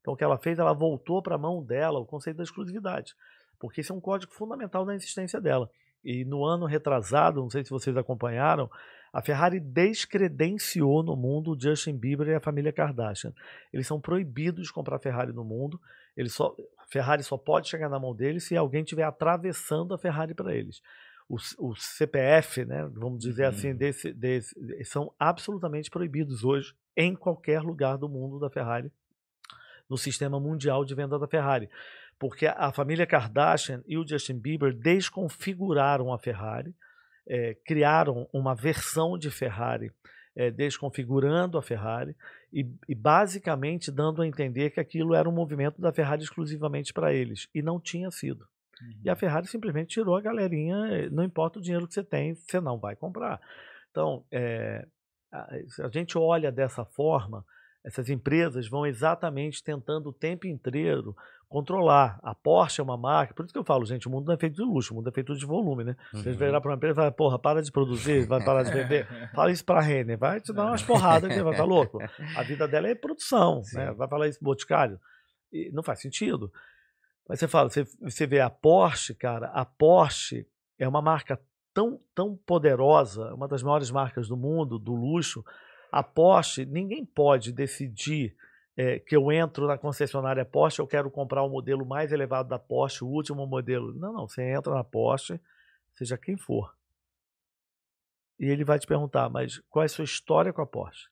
Então, o que ela fez, ela voltou para a mão dela o conceito da exclusividade. Porque esse é um código fundamental da existência dela. E no ano retrasado, não sei se vocês acompanharam, a Ferrari descredenciou no mundo o Justin Bieber e a família Kardashian. Eles são proibidos de comprar Ferrari no mundo. Eles só, a Ferrari só pode chegar na mão deles se alguém estiver atravessando a Ferrari para eles. O, o C P F, né, vamos dizer uhum. assim, desse, desse, são absolutamente proibidos hoje em qualquer lugar do mundo da Ferrari, no sistema mundial de venda da Ferrari. Porque a família Kardashian e o Justin Bieber desconfiguraram a Ferrari, é, criaram uma versão de Ferrari, é, desconfigurando a Ferrari e, e basicamente dando a entender que aquilo era um movimento da Ferrari exclusivamente para eles, e não tinha sido. Uhum. E a Ferrari simplesmente tirou a galerinha, não importa o dinheiro que você tem, você não vai comprar. Então, é, a, a gente olha dessa forma, essas empresas vão exatamente tentando o tempo inteiro controlar. A Porsche é uma marca, por isso que eu falo, gente, o mundo não é feito de luxo, o mundo é feito de volume, né? Uhum. Vocês vão virar para uma empresa e falar, porra, para de produzir, vai parar de vender. Fala isso para a Renner, vai te dar umas porradas, vai tá louco? A vida dela é produção, né? Vai falar isso pro Boticário. E não faz sentido. Mas você fala, você, você vê a Porsche, cara, a Porsche é uma marca tão, tão poderosa, uma das maiores marcas do mundo, do luxo. A Porsche, ninguém pode decidir é, que eu entro na concessionária Porsche, eu quero comprar o modelo mais elevado da Porsche, o último modelo. Não, não, você entra na Porsche, seja quem for. E ele vai te perguntar, mas qual é a sua história com a Porsche?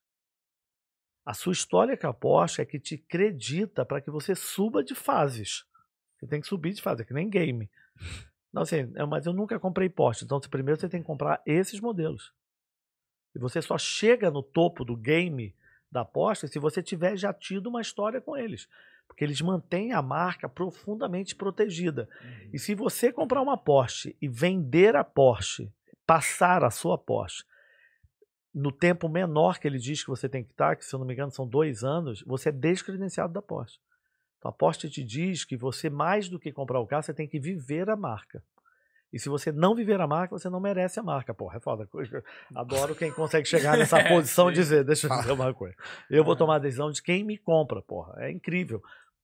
A sua história com a Porsche é que te acredita para que você suba de fases. Você tem que subir de fase, é que nem game. Não, assim, é, mas eu nunca comprei Porsche. Então, primeiro você tem que comprar esses modelos. E você só chega no topo do game da Porsche se você tiver já tido uma história com eles. Porque eles mantêm a marca profundamente protegida. Uhum. E se você comprar uma Porsche e vender a Porsche, passar a sua Porsche, no tempo menor que ele diz que você tem que estar, que se eu não me engano são dois anos, você é descredenciado da Porsche. Então, a Porsche te diz que você, mais do que comprar o carro, você tem que viver a marca. E se você não viver a marca, você não merece a marca. Porra, é foda. Adoro quem consegue chegar nessa posição e dizer, deixa eu dizer uma coisa. Eu vou tomar a decisão de quem me compra, porra. É incrível.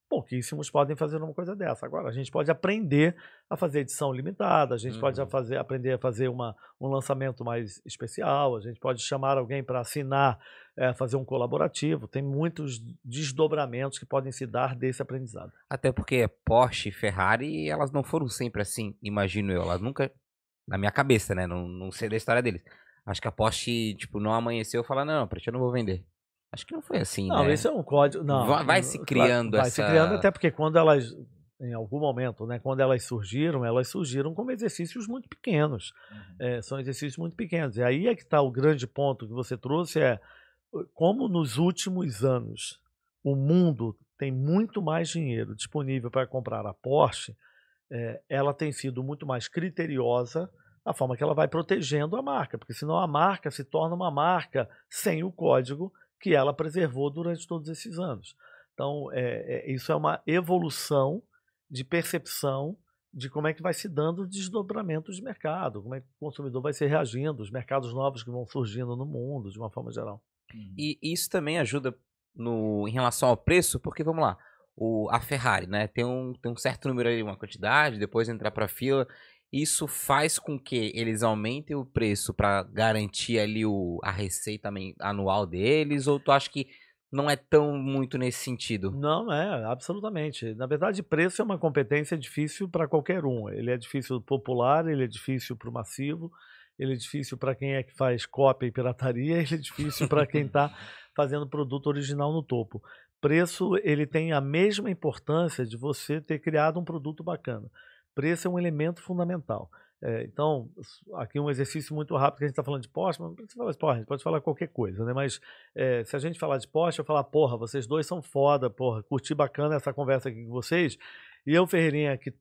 Pouquíssimos podem fazer uma coisa dessa. Agora, a gente pode aprender a fazer edição limitada, a gente uhum. pode fazer, aprender a fazer uma, um lançamento mais especial, a gente pode chamar alguém para assinar, é, fazer um colaborativo. Tem muitos desdobramentos que podem se dar desse aprendizado. Até porque Porsche e Ferrari, elas não foram sempre assim, imagino eu. Elas nunca, na minha cabeça, né? Não, não sei da história deles. Acho que a Porsche tipo, não amanheceu e falou, não, não, eu não vou vender. Acho que não foi assim, não, né? Não, esse é um código... Não, vai, vai se criando vai, vai essa... Vai se criando até porque quando elas, em algum momento, né, quando elas surgiram, elas surgiram como exercícios muito pequenos. Uhum. É, são exercícios muito pequenos. E aí é que está o grande ponto que você trouxe, é como nos últimos anos o mundo tem muito mais dinheiro disponível para comprar a Porsche, é, ela tem sido muito mais criteriosa na forma que ela vai protegendo a marca, porque senão a marca se torna uma marca sem o código que ela preservou durante todos esses anos. Então, é, é, isso é uma evolução de percepção de como é que vai se dando o desdobramento de mercado, como é que o consumidor vai se reagindo, os mercados novos que vão surgindo no mundo, de uma forma geral. E isso também ajuda no, em relação ao preço, porque, vamos lá, o, a Ferrari, né, tem um, tem um certo número ali, uma quantidade, depois entrar para a fila, isso faz com que eles aumentem o preço para garantir ali o, a receita anual deles? Ou tu acha que não é tão muito nesse sentido? Não, é, absolutamente. Na verdade, preço é uma competência difícil para qualquer um. Ele é difícil popular, ele é difícil para o massivo, ele é difícil para quem é que faz cópia e pirataria, ele é difícil para quem está fazendo produto original no topo. Preço, ele tem a mesma importância de você ter criado um produto bacana. Preço é um elemento fundamental. É, então, aqui um exercício muito rápido, que a gente está falando de Porsche, mas não precisa falar de Porsche, a gente pode falar qualquer coisa, né? Mas é, se a gente falar de Porsche, eu falar, porra, vocês dois são foda, porra, curti bacana essa conversa aqui com vocês. E eu, Ferreirinha, que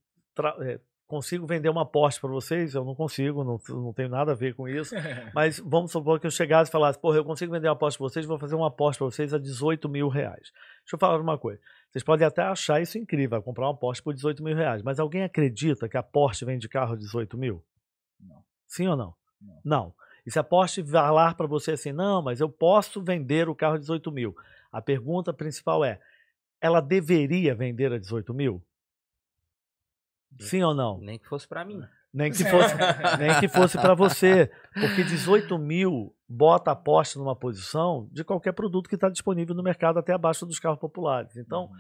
é, consigo vender uma Porsche para vocês, eu não consigo, não, não tenho nada a ver com isso, mas vamos supor que eu chegasse e falasse, porra, eu consigo vender uma Porsche para vocês, vou fazer uma Porsche para vocês a dezoito mil reais. Deixa eu falar uma coisa. Vocês podem até achar isso incrível, comprar uma Porsche por dezoito mil reais. Mas alguém acredita que a Porsche vende carro a dezoito mil? Não. Sim ou não? Não. Não. E se a Porsche falar para você assim, não, mas eu posso vender o carro a dezoito mil. A pergunta principal é, ela deveria vender a dezoito mil? Sim ou não? Nem que fosse para mim. Nem que fosse, nem que fosse para você. Porque dezoito mil bota a Porsche numa posição de qualquer produto que está disponível no mercado até abaixo dos carros populares. Então, uhum.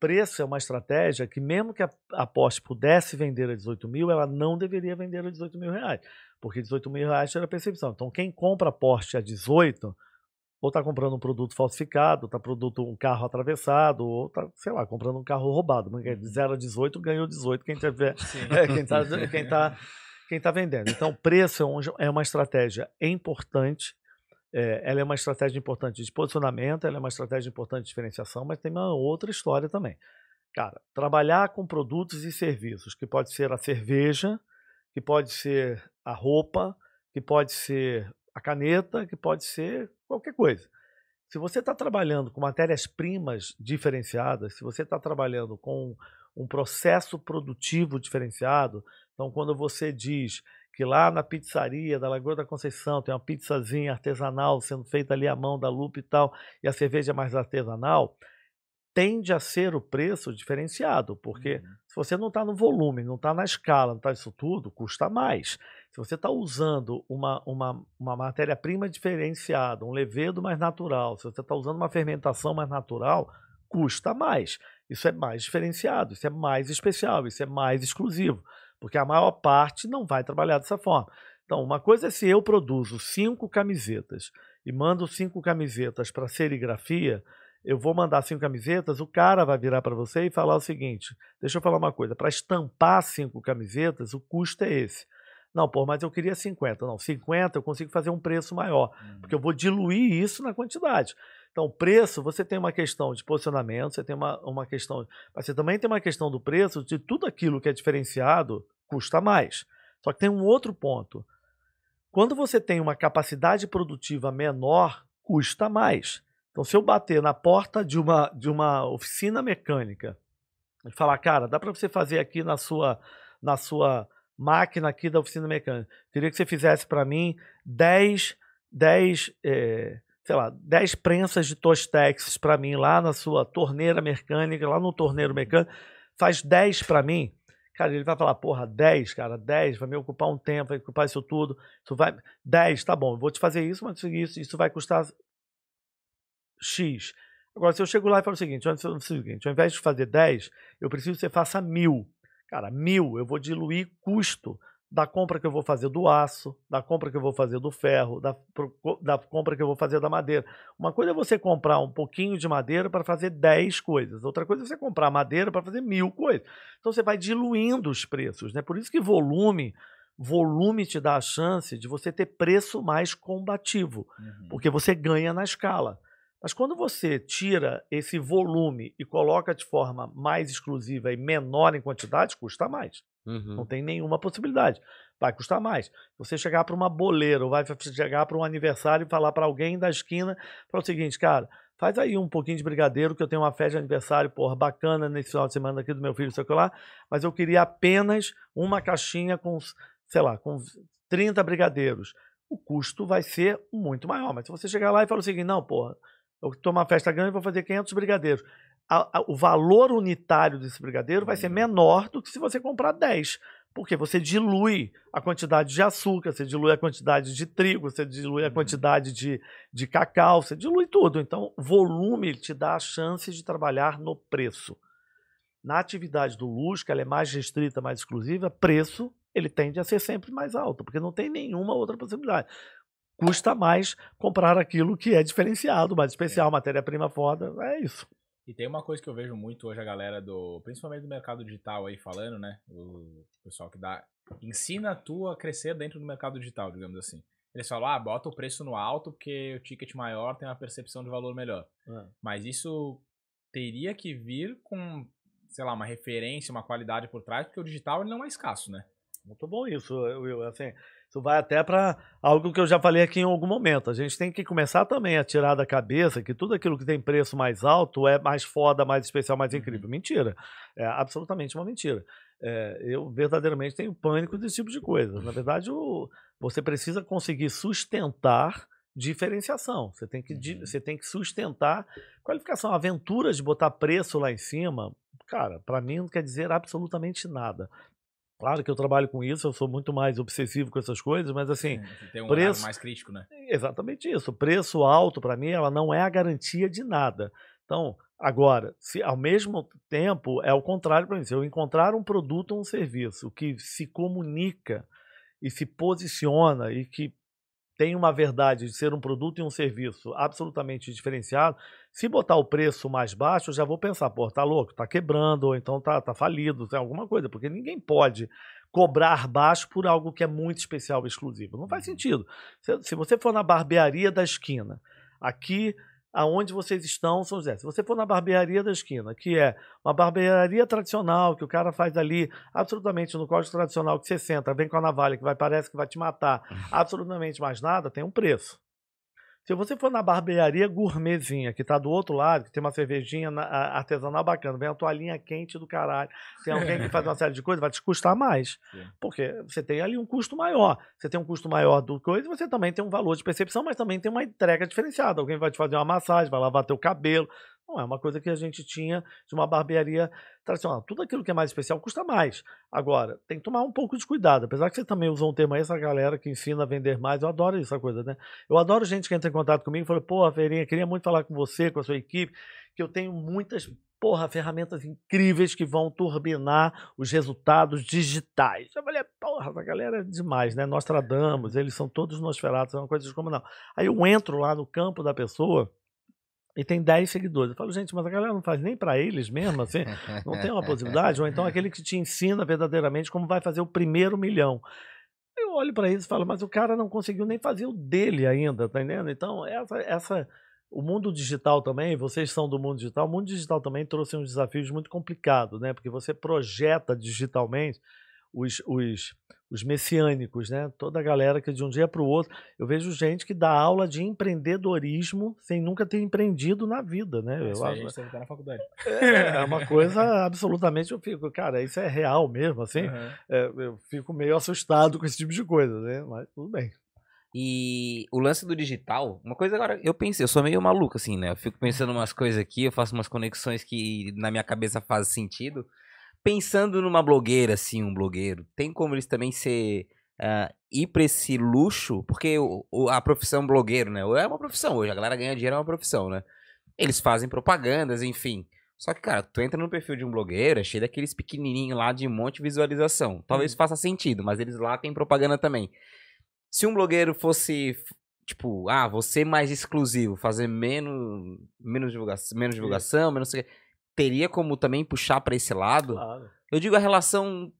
preço é uma estratégia que mesmo que a, a Porsche pudesse vender a dezoito mil, ela não deveria vender a dezoito mil reais. Porque dezoito mil reais era a percepção. Então, quem compra a Porsche a dezoito, ou está comprando um produto falsificado, está produto um carro atravessado, ou está, sei lá, comprando um carro roubado. De zero a dezoito, ganhou dezoito quem tiver, é, quem está quem tá, quem tá vendendo. Então, preço é uma estratégia importante, é, ela é uma estratégia importante de posicionamento, ela é uma estratégia importante de diferenciação, mas tem uma outra história também. Cara, trabalhar com produtos e serviços, que pode ser a cerveja, que pode ser a roupa, que pode ser a caneta, que pode ser qualquer coisa. Se você está trabalhando com matérias-primas diferenciadas, se você está trabalhando com um processo produtivo diferenciado. Então, quando você diz que lá na pizzaria da Lagoa da Conceição tem uma pizzazinha artesanal sendo feita ali à mão da Lupe e tal, e a cerveja é mais artesanal, tende a ser o preço diferenciado, porque uhum. se você não está no volume, não está na escala, não está isso tudo, custa mais. Se você está usando uma, uma, uma matéria-prima diferenciada, um levedo mais natural, se você está usando uma fermentação mais natural, custa mais. Isso é mais diferenciado, isso é mais especial, isso é mais exclusivo, porque a maior parte não vai trabalhar dessa forma. Então, uma coisa é se eu produzo cinco camisetas e mando cinco camisetas para serigrafia, eu vou mandar cinco camisetas, o cara vai virar para você e falar o seguinte, deixa eu falar uma coisa, para estampar cinco camisetas, o custo é esse. Não, pô, mas eu queria cinquenta. Não, cinquenta eu consigo fazer um preço maior, uhum. porque eu vou diluir isso na quantidade. Então, o preço, você tem uma questão de posicionamento, você tem uma, uma questão... Mas você também tem uma questão do preço, de tudo aquilo que é diferenciado custa mais. Só que tem um outro ponto. Quando você tem uma capacidade produtiva menor, custa mais. Então, se eu bater na porta de uma, de uma oficina mecânica e falar, cara, dá para você fazer aqui na sua... Na sua máquina aqui da oficina mecânica. Queria que você fizesse para mim dez, dez, é, sei lá, dez prensas de Tostex para mim lá na sua torneira mecânica, lá no torneiro mecânico. Faz dez para mim. Cara, ele vai falar, porra, dez, cara, dez, vai me ocupar um tempo, vai ocupar isso tudo. Isso vai... dez, tá bom, eu vou te fazer isso, mas isso, isso vai custar X. Agora, se eu chego lá e falo o seguinte, o seguinte, ao invés de fazer dez, eu preciso que você faça mil. Cara, mil, eu vou diluir custo da compra que eu vou fazer do aço, da compra que eu vou fazer do ferro, da, da compra que eu vou fazer da madeira. Uma coisa é você comprar um pouquinho de madeira para fazer dez coisas. Outra coisa é você comprar madeira para fazer mil coisas. Então, você vai diluindo os preços, né? Por isso que volume, volume te dá a chance de você ter preço mais combativo, uhum. porque você ganha na escala. Mas quando você tira esse volume e coloca de forma mais exclusiva e menor em quantidade, custa mais. Uhum. Não tem nenhuma possibilidade. Vai custar mais. Você chegar para uma boleira ou vai chegar para um aniversário e falar para alguém da esquina, para o seguinte, cara, faz aí um pouquinho de brigadeiro que eu tenho uma festa de aniversário, porra, bacana nesse final de semana aqui do meu filho, sei lá, mas eu queria apenas uma caixinha com, sei lá, com trinta brigadeiros. O custo vai ser muito maior. Mas se você chegar lá e falar o seguinte, não, porra, eu estou numa festa grande e vou fazer quinhentos brigadeiros. A, a, o valor unitário desse brigadeiro vai ser menor do que se você comprar dez. Porque você dilui a quantidade de açúcar, você dilui a quantidade de trigo, você dilui a quantidade de, de cacau, você dilui tudo. Então, volume te dá a chance de trabalhar no preço. Na atividade do luxo, que ela é mais restrita, mais exclusiva, preço ele tende a ser sempre mais alto, porque não tem nenhuma outra possibilidade. Custa mais comprar aquilo que é diferenciado, mais especial, é. Matéria-prima foda, é isso. E tem uma coisa que eu vejo muito hoje a galera do, principalmente do mercado digital aí falando, né? O pessoal que dá, ensina a tu a crescer dentro do mercado digital, digamos assim. Eles falam, ah, bota o preço no alto porque o ticket maior tem uma percepção de valor melhor. É. Mas isso teria que vir com, sei lá, uma referência, uma qualidade por trás, porque o digital ele não é escasso, né? Muito bom isso, Will, assim... Isso vai até para algo que eu já falei aqui em algum momento. A gente tem que começar também a tirar da cabeça que tudo aquilo que tem preço mais alto é mais foda, mais especial, mais incrível. Mentira. É absolutamente uma mentira. É, eu verdadeiramente tenho pânico desse tipo de coisa. Na verdade, o, você precisa conseguir sustentar diferenciação. Você tem que, uhum. você tem que sustentar qualificação. Aventura de botar preço lá em cima, cara, para mim não quer dizer absolutamente nada. Claro que eu trabalho com isso, eu sou muito mais obsessivo com essas coisas, mas assim... Tem um preço mais crítico, né? Exatamente isso. Preço alto, para mim, ela não é a garantia de nada. Então, agora, se ao mesmo tempo, é o contrário para mim. Se eu encontrar um produto ou um serviço que se comunica e se posiciona e que tem uma verdade de ser um produto e um serviço absolutamente diferenciado, se botar o preço mais baixo, eu já vou pensar, pô, tá louco, tá quebrando, ou então tá, tá falido, tem alguma coisa, porque ninguém pode cobrar baixo por algo que é muito especial e exclusivo. Não faz sentido. Se, se você for na barbearia da esquina, aqui, aonde vocês estão, São José, se você for na barbearia da esquina, que é uma barbearia tradicional, que o cara faz ali absolutamente no código tradicional, que você senta, vem com a navalha, que vai, parece que vai te matar, absolutamente mais nada, tem um preço. Se você for na barbearia gourmetzinha, que tá do outro lado, que tem uma cervejinha artesanal bacana, vem a toalhinha quente do caralho, tem alguém que faz uma série de coisas, vai te custar mais. Porque você tem ali um custo maior. Você tem um custo maior do coisa, você também tem um valor de percepção, mas também tem uma entrega diferenciada. Alguém vai te fazer uma massagem, vai lavar teu cabelo. Não é uma coisa que a gente tinha de uma barbearia tradicional. Tudo aquilo que é mais especial custa mais. Agora, tem que tomar um pouco de cuidado. Apesar que você também usou um termo aí, essa galera que ensina a vender mais. Eu adoro essa coisa, né? Eu adoro gente que entra em contato comigo e fala, porra, Ferreirinha, queria muito falar com você, com a sua equipe, que eu tenho muitas, porra, ferramentas incríveis que vão turbinar os resultados digitais. Eu falei, porra, essa galera é demais, né? Nostradamus, eles são todos nosferatos, é uma coisa descomunal. Aí eu entro lá no campo da pessoa, e tem dez seguidores. Eu falo, gente, mas a galera não faz nem para eles mesmo, assim? Não tem uma possibilidade? Ou então aquele que te ensina verdadeiramente como vai fazer o primeiro milhão. Eu olho para eles e falo, mas o cara não conseguiu nem fazer o dele ainda, tá entendendo? Então, essa, essa, o mundo digital também, vocês são do mundo digital, o mundo digital também trouxe uns desafios muito complicados, né? Porque você projeta digitalmente os... os Os messiânicos, né? Toda a galera que de um dia para o outro... Eu vejo gente que dá aula de empreendedorismo sem nunca ter empreendido na vida, né? É, eu acho... Isso aí, tá na faculdade. É, é uma coisa absolutamente... Eu fico, cara, isso é real mesmo, assim? Uhum. É, eu fico meio assustado com esse tipo de coisa, né? Mas tudo bem. E o lance do digital... Uma coisa agora... Eu pensei, eu sou meio maluco, assim, né? Eu fico pensando umas coisas aqui, eu faço umas conexões que na minha cabeça fazem sentido... Pensando numa blogueira, assim, um blogueiro, tem como eles também ser, uh, ir pra esse luxo? Porque o, o, a profissão blogueiro, né? É uma profissão hoje, a galera ganha dinheiro, é uma profissão, né? Eles fazem propagandas, enfim. Só que, cara, tu entra no perfil de um blogueiro, cheio daqueles pequenininhos lá de um monte de visualização. Talvez hum. faça sentido, mas eles lá têm propaganda também. Se um blogueiro fosse... Tipo, ah, você mais exclusivo, fazer menos, menos divulgação, menos divulgação, menos... Teria como também puxar para esse lado? Claro. Eu digo a relação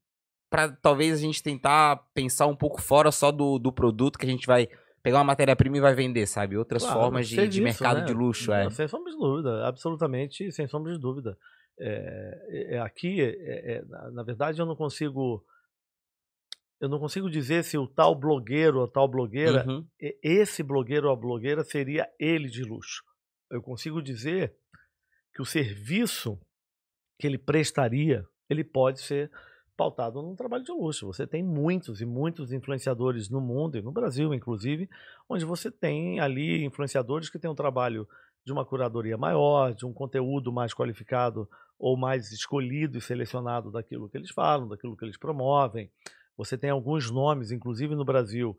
para talvez a gente tentar pensar um pouco fora só do, do produto que a gente vai pegar uma matéria-prima e vai vender, sabe? Outras claro, formas de, de isso, mercado, né? De luxo. É. Sem sombra de dúvida, absolutamente sem sombra de dúvida. É, é, aqui, é, é, na verdade, eu não consigo... Eu não consigo dizer se o tal blogueiro ou tal blogueira, uhum. esse blogueiro ou a blogueira seria ele de luxo. Eu consigo dizer... que o serviço que ele prestaria, ele pode ser pautado num trabalho de luxo. Você tem muitos e muitos influenciadores no mundo, e no Brasil, inclusive, onde você tem ali influenciadores que têm um trabalho de uma curadoria maior, de um conteúdo mais qualificado ou mais escolhido e selecionado daquilo que eles falam, daquilo que eles promovem. Você tem alguns nomes, inclusive no Brasil,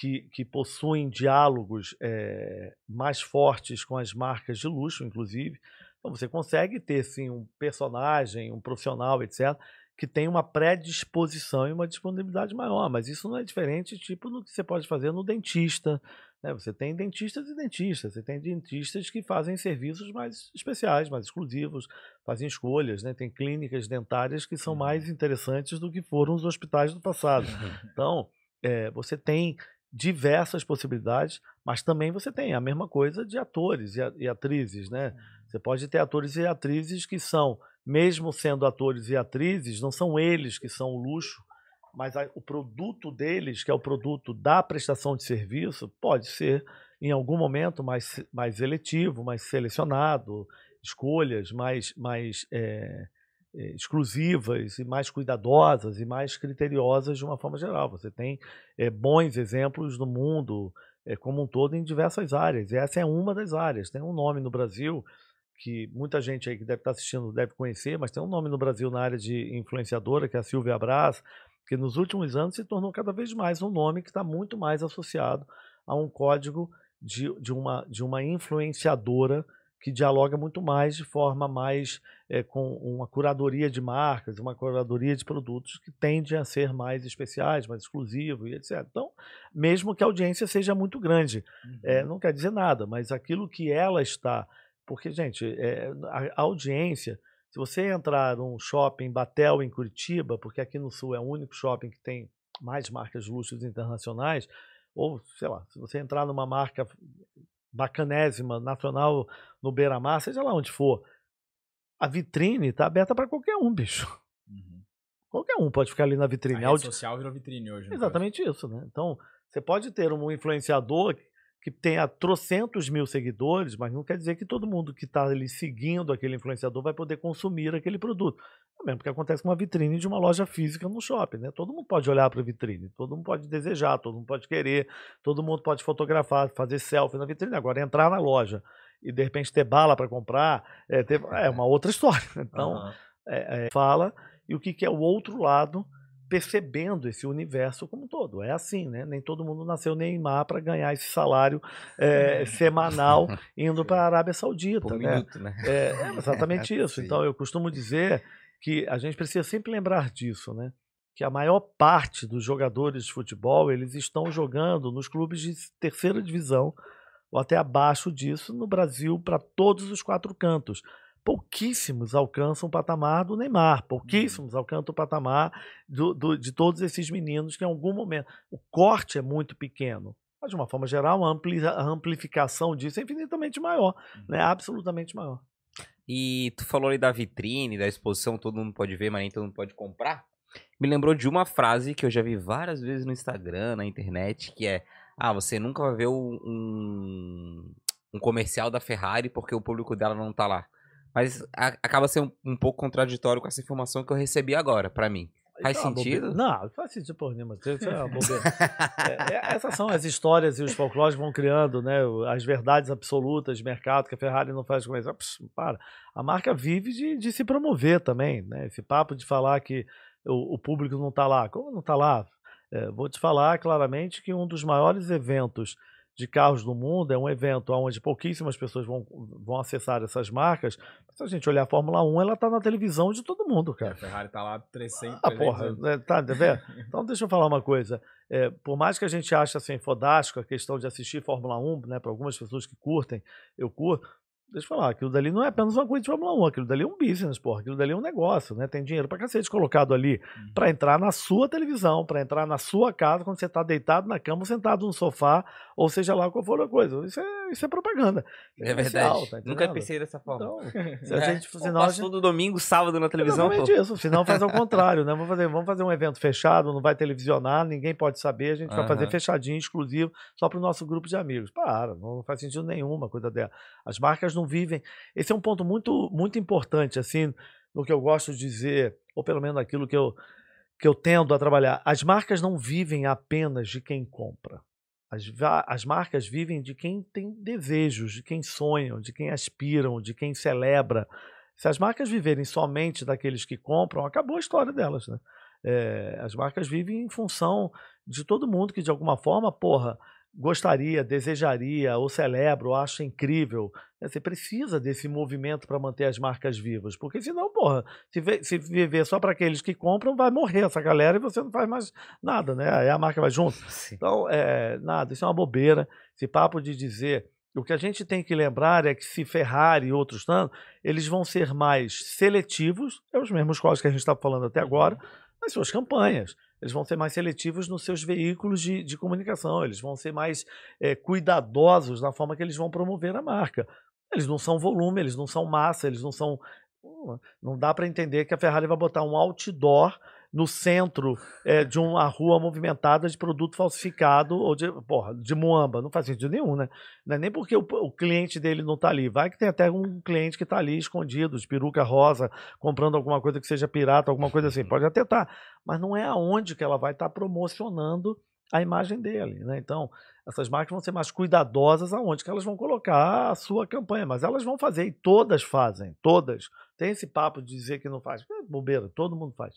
que, que possuem diálogos é, mais fortes com as marcas de luxo, inclusive. Então, você consegue ter, sim, um personagem, um profissional, etcétera, que tem uma predisposição e uma disponibilidade maior, mas isso não é diferente, tipo, no que você pode fazer no dentista, né? Você tem dentistas e dentistas, você tem dentistas que fazem serviços mais especiais, mais exclusivos, fazem escolhas, né? Tem clínicas dentárias que são mais interessantes do que foram os hospitais do passado. Então, é, você tem... diversas possibilidades, mas também você tem a mesma coisa de atores e atrizes, né? Você pode ter atores e atrizes que são, mesmo sendo atores e atrizes, não são eles que são o luxo, mas o produto deles, que é o produto da prestação de serviço, pode ser, em algum momento, mais, mais seletivo, mais selecionado, escolhas mais, mais é, exclusivas e mais cuidadosas e mais criteriosas de uma forma geral. Você tem é, bons exemplos no mundo é, como um todo em diversas áreas. E essa é uma das áreas. Tem um nome no Brasil que muita gente aí que deve estar assistindo deve conhecer, mas tem um nome no Brasil na área de influenciadora, que é a Silvia Braz, que nos últimos anos se tornou cada vez mais um nome que está muito mais associado a um código de, de, uma, de uma influenciadora que dialoga muito mais de forma mais é, com uma curadoria de marcas, uma curadoria de produtos que tende a ser mais especiais, mais exclusivos e etcétera. Então, mesmo que a audiência seja muito grande, uhum. é, não quer dizer nada, mas aquilo que ela está... Porque, gente, é, a audiência, se você entrar num shopping Batel em Curitiba, porque aqui no Sul é o único shopping que tem mais marcas luxos internacionais, ou, sei lá, se você entrar numa marca... bacanésima, nacional, no Beira-Mar, seja lá onde for, a vitrine está aberta para qualquer um, bicho. Uhum. Qualquer um pode ficar ali na vitrine. A rede social virou vitrine hoje. Exatamente isso, né? Então, você pode ter um influenciador que tenha trocentos mil seguidores, mas não quer dizer que todo mundo que está ali seguindo aquele influenciador vai poder consumir aquele produto. É o mesmo que acontece com uma vitrine de uma loja física no shopping, né? Todo mundo pode olhar para a vitrine, todo mundo pode desejar, todo mundo pode querer, todo mundo pode fotografar, fazer selfie na vitrine. Agora, entrar na loja e, de repente, ter bala para comprar é, ter, é uma outra história. Então, uhum. é, é, fala e o que, que é o outro lado percebendo esse universo como um todo. É assim, né? Nem todo mundo nasceu Neymar para ganhar esse salário é, semanal indo para a Arábia Saudita. Por né? Minuto, né? É, é exatamente é, isso. Então, eu costumo dizer que a gente precisa sempre lembrar disso, né? Que a maior parte dos jogadores de futebol, eles estão jogando nos clubes de terceira divisão ou até abaixo disso no Brasil para todos os quatro cantos. Pouquíssimos alcançam o patamar do Neymar, pouquíssimos alcançam o patamar do, do, de todos esses meninos que em algum momento... O corte é muito pequeno, mas de uma forma geral a, ampli, a amplificação disso é infinitamente maior, né? Absolutamente maior. E tu falou ali da vitrine, da exposição, todo mundo pode ver, mas nem todo mundo pode comprar. Me lembrou de uma frase que eu já vi várias vezes no Instagram, na internet, que é: ah, você nunca vai ver um, um comercial da Ferrari porque o público dela não tá lá. Mas a, acaba sendo um, um pouco contraditório com essa informação que eu recebi agora, pra mim. Faz não, sentido? Não, faz sentido por nenhuma. É, essas são as histórias e os folclores vão criando, né, as verdades absolutas de mercado, que a Ferrari não faz coisa. Puxa, para. A marca vive de, de se promover também, né? Esse papo de falar que o, o público não está lá. Como não está lá? É, vou te falar claramente que um dos maiores eventos de carros do mundo é um evento onde pouquíssimas pessoas vão, vão acessar essas marcas. Se a gente olhar a Fórmula um, ela está na televisão de todo mundo, cara. A Ferrari está lá trezentos, ah, porra, né? Tá, tá vendo? Então deixa eu falar uma coisa. É, por mais que a gente ache assim fodástico a questão de assistir Fórmula um, né, para algumas pessoas que curtem, eu curto. Deixa eu falar, aquilo dali não é apenas uma coisa de Fórmula um, aquilo dali é um business, porra, aquilo dali é um negócio, né? Tem dinheiro pra cacete colocado ali uhum. pra entrar na sua televisão, pra entrar na sua casa, quando você tá deitado na cama, sentado no sofá, ou seja lá qual for a coisa. Isso é, isso é propaganda. É, é verdade. Tá Nunca pensei dessa forma. Então, se a gente, é. senão, gente... todo domingo, sábado na televisão. Não, é isso. Senão faz ao contrário, né? Vamos fazer, vamos fazer um evento fechado, não vai televisionar, ninguém pode saber, a gente uhum. vai fazer fechadinho, exclusivo, só pro nosso grupo de amigos. Para, não faz sentido nenhum uma coisa dela. As marcas não vivem. Esse é um ponto muito, muito importante, assim, no que eu gosto de dizer, ou pelo menos naquilo que eu, que eu tendo a trabalhar. As marcas não vivem apenas de quem compra. As, as marcas vivem de quem tem desejos, de quem sonham, de quem aspiram, de quem celebra. Se as marcas viverem somente daqueles que compram, acabou a história delas, né? É, as marcas vivem em função de todo mundo que, de alguma forma, porra, gostaria, desejaria, ou celebra, ou acha incrível. Você precisa desse movimento para manter as marcas vivas, porque senão, porra, se viver só para aqueles que compram, vai morrer essa galera e você não faz mais nada, né? Aí a marca vai junto. Sim. Então, é, nada, isso é uma bobeira, esse papo de dizer. O que a gente tem que lembrar é que se Ferrari e outros tantos, eles vão ser mais seletivos, é os mesmos códigos que a gente está falando até agora, nas suas campanhas. Eles vão ser mais seletivos nos seus veículos de, de comunicação, eles vão ser mais é, cuidadosos na forma que eles vão promover a marca. Eles não são volume, eles não são massa, eles não são... Não dá para entender que a Ferrari vai botar um outdoor no centro é, de uma rua movimentada de produto falsificado ou de, porra, de muamba. Não faz sentido nenhum, né? Não é nem porque o, o cliente dele não está ali. Vai que tem até um cliente que está ali escondido, de peruca rosa, comprando alguma coisa que seja pirata, alguma coisa assim. Pode até estar. Tá, mas não é aonde que ela vai estar tá promocionando a imagem dele, né? Então, essas marcas vão ser mais cuidadosas aonde que elas vão colocar a sua campanha, mas elas vão fazer, e todas fazem, todas. Tem esse papo de dizer que não faz. É bobeira, todo mundo faz.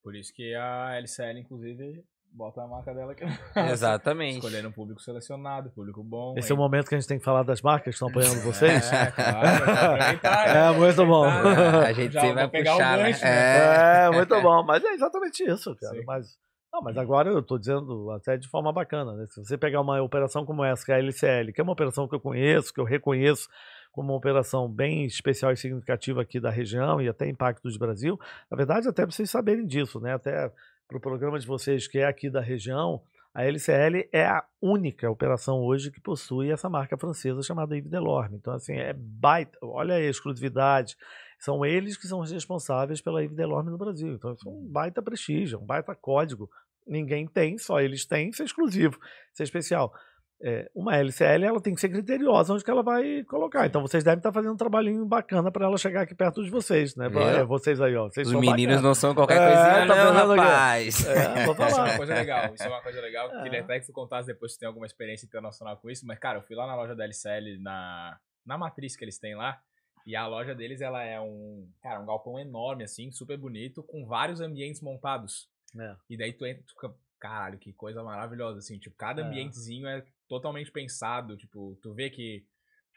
Por isso que a L C L, inclusive, bota a marca dela aqui. Exatamente. Escolhendo um público selecionado, público bom. Esse aí é o momento que a gente tem que falar das marcas que estão apoiando vocês? É, claro. Tá, é, muito bom. Tá, a gente já vai puxar, né? Gancho, né? É, muito bom. Mas é exatamente isso, cara. Sim. Mas... Não, mas agora eu estou dizendo até de forma bacana, né? Se você pegar uma operação como essa, que é a L C L, que é uma operação que eu conheço, que eu reconheço como uma operação bem especial e significativa aqui da região e até impacto do Brasil, na verdade, até para vocês saberem disso, né? Até para o programa de vocês que é aqui da região, a L C L é a única operação hoje que possui essa marca francesa chamada Yves Delorme. Então, assim, é baita, olha aí a exclusividade. São eles que são responsáveis pela Yves Delorme no Brasil. Então, isso é um baita prestígio, um baita código. Ninguém tem, só eles têm, isso é exclusivo, isso é especial. é, uma L C L, ela tem que ser criteriosa onde que ela vai colocar. Então vocês devem estar fazendo um trabalhinho bacana para ela chegar aqui perto de vocês, né? Pra, é. É, vocês aí, ó. Vocês Os são meninos bacana. Não são qualquer é, coisinha, tá não, rapaz. É, vou falar. Isso é uma coisa legal. Isso é uma coisa legal. É. Queria até que tu contasse depois se tem alguma experiência internacional com isso. Mas, cara, eu fui lá na loja da L C L, na, na matriz que eles têm lá. E a loja deles, ela é um, cara, um galpão enorme, assim, super bonito, com vários ambientes montados. É. E daí tu entra, tu fica, caralho, que coisa maravilhosa, assim, tipo, cada é. ambientezinho é totalmente pensado, tipo, tu vê que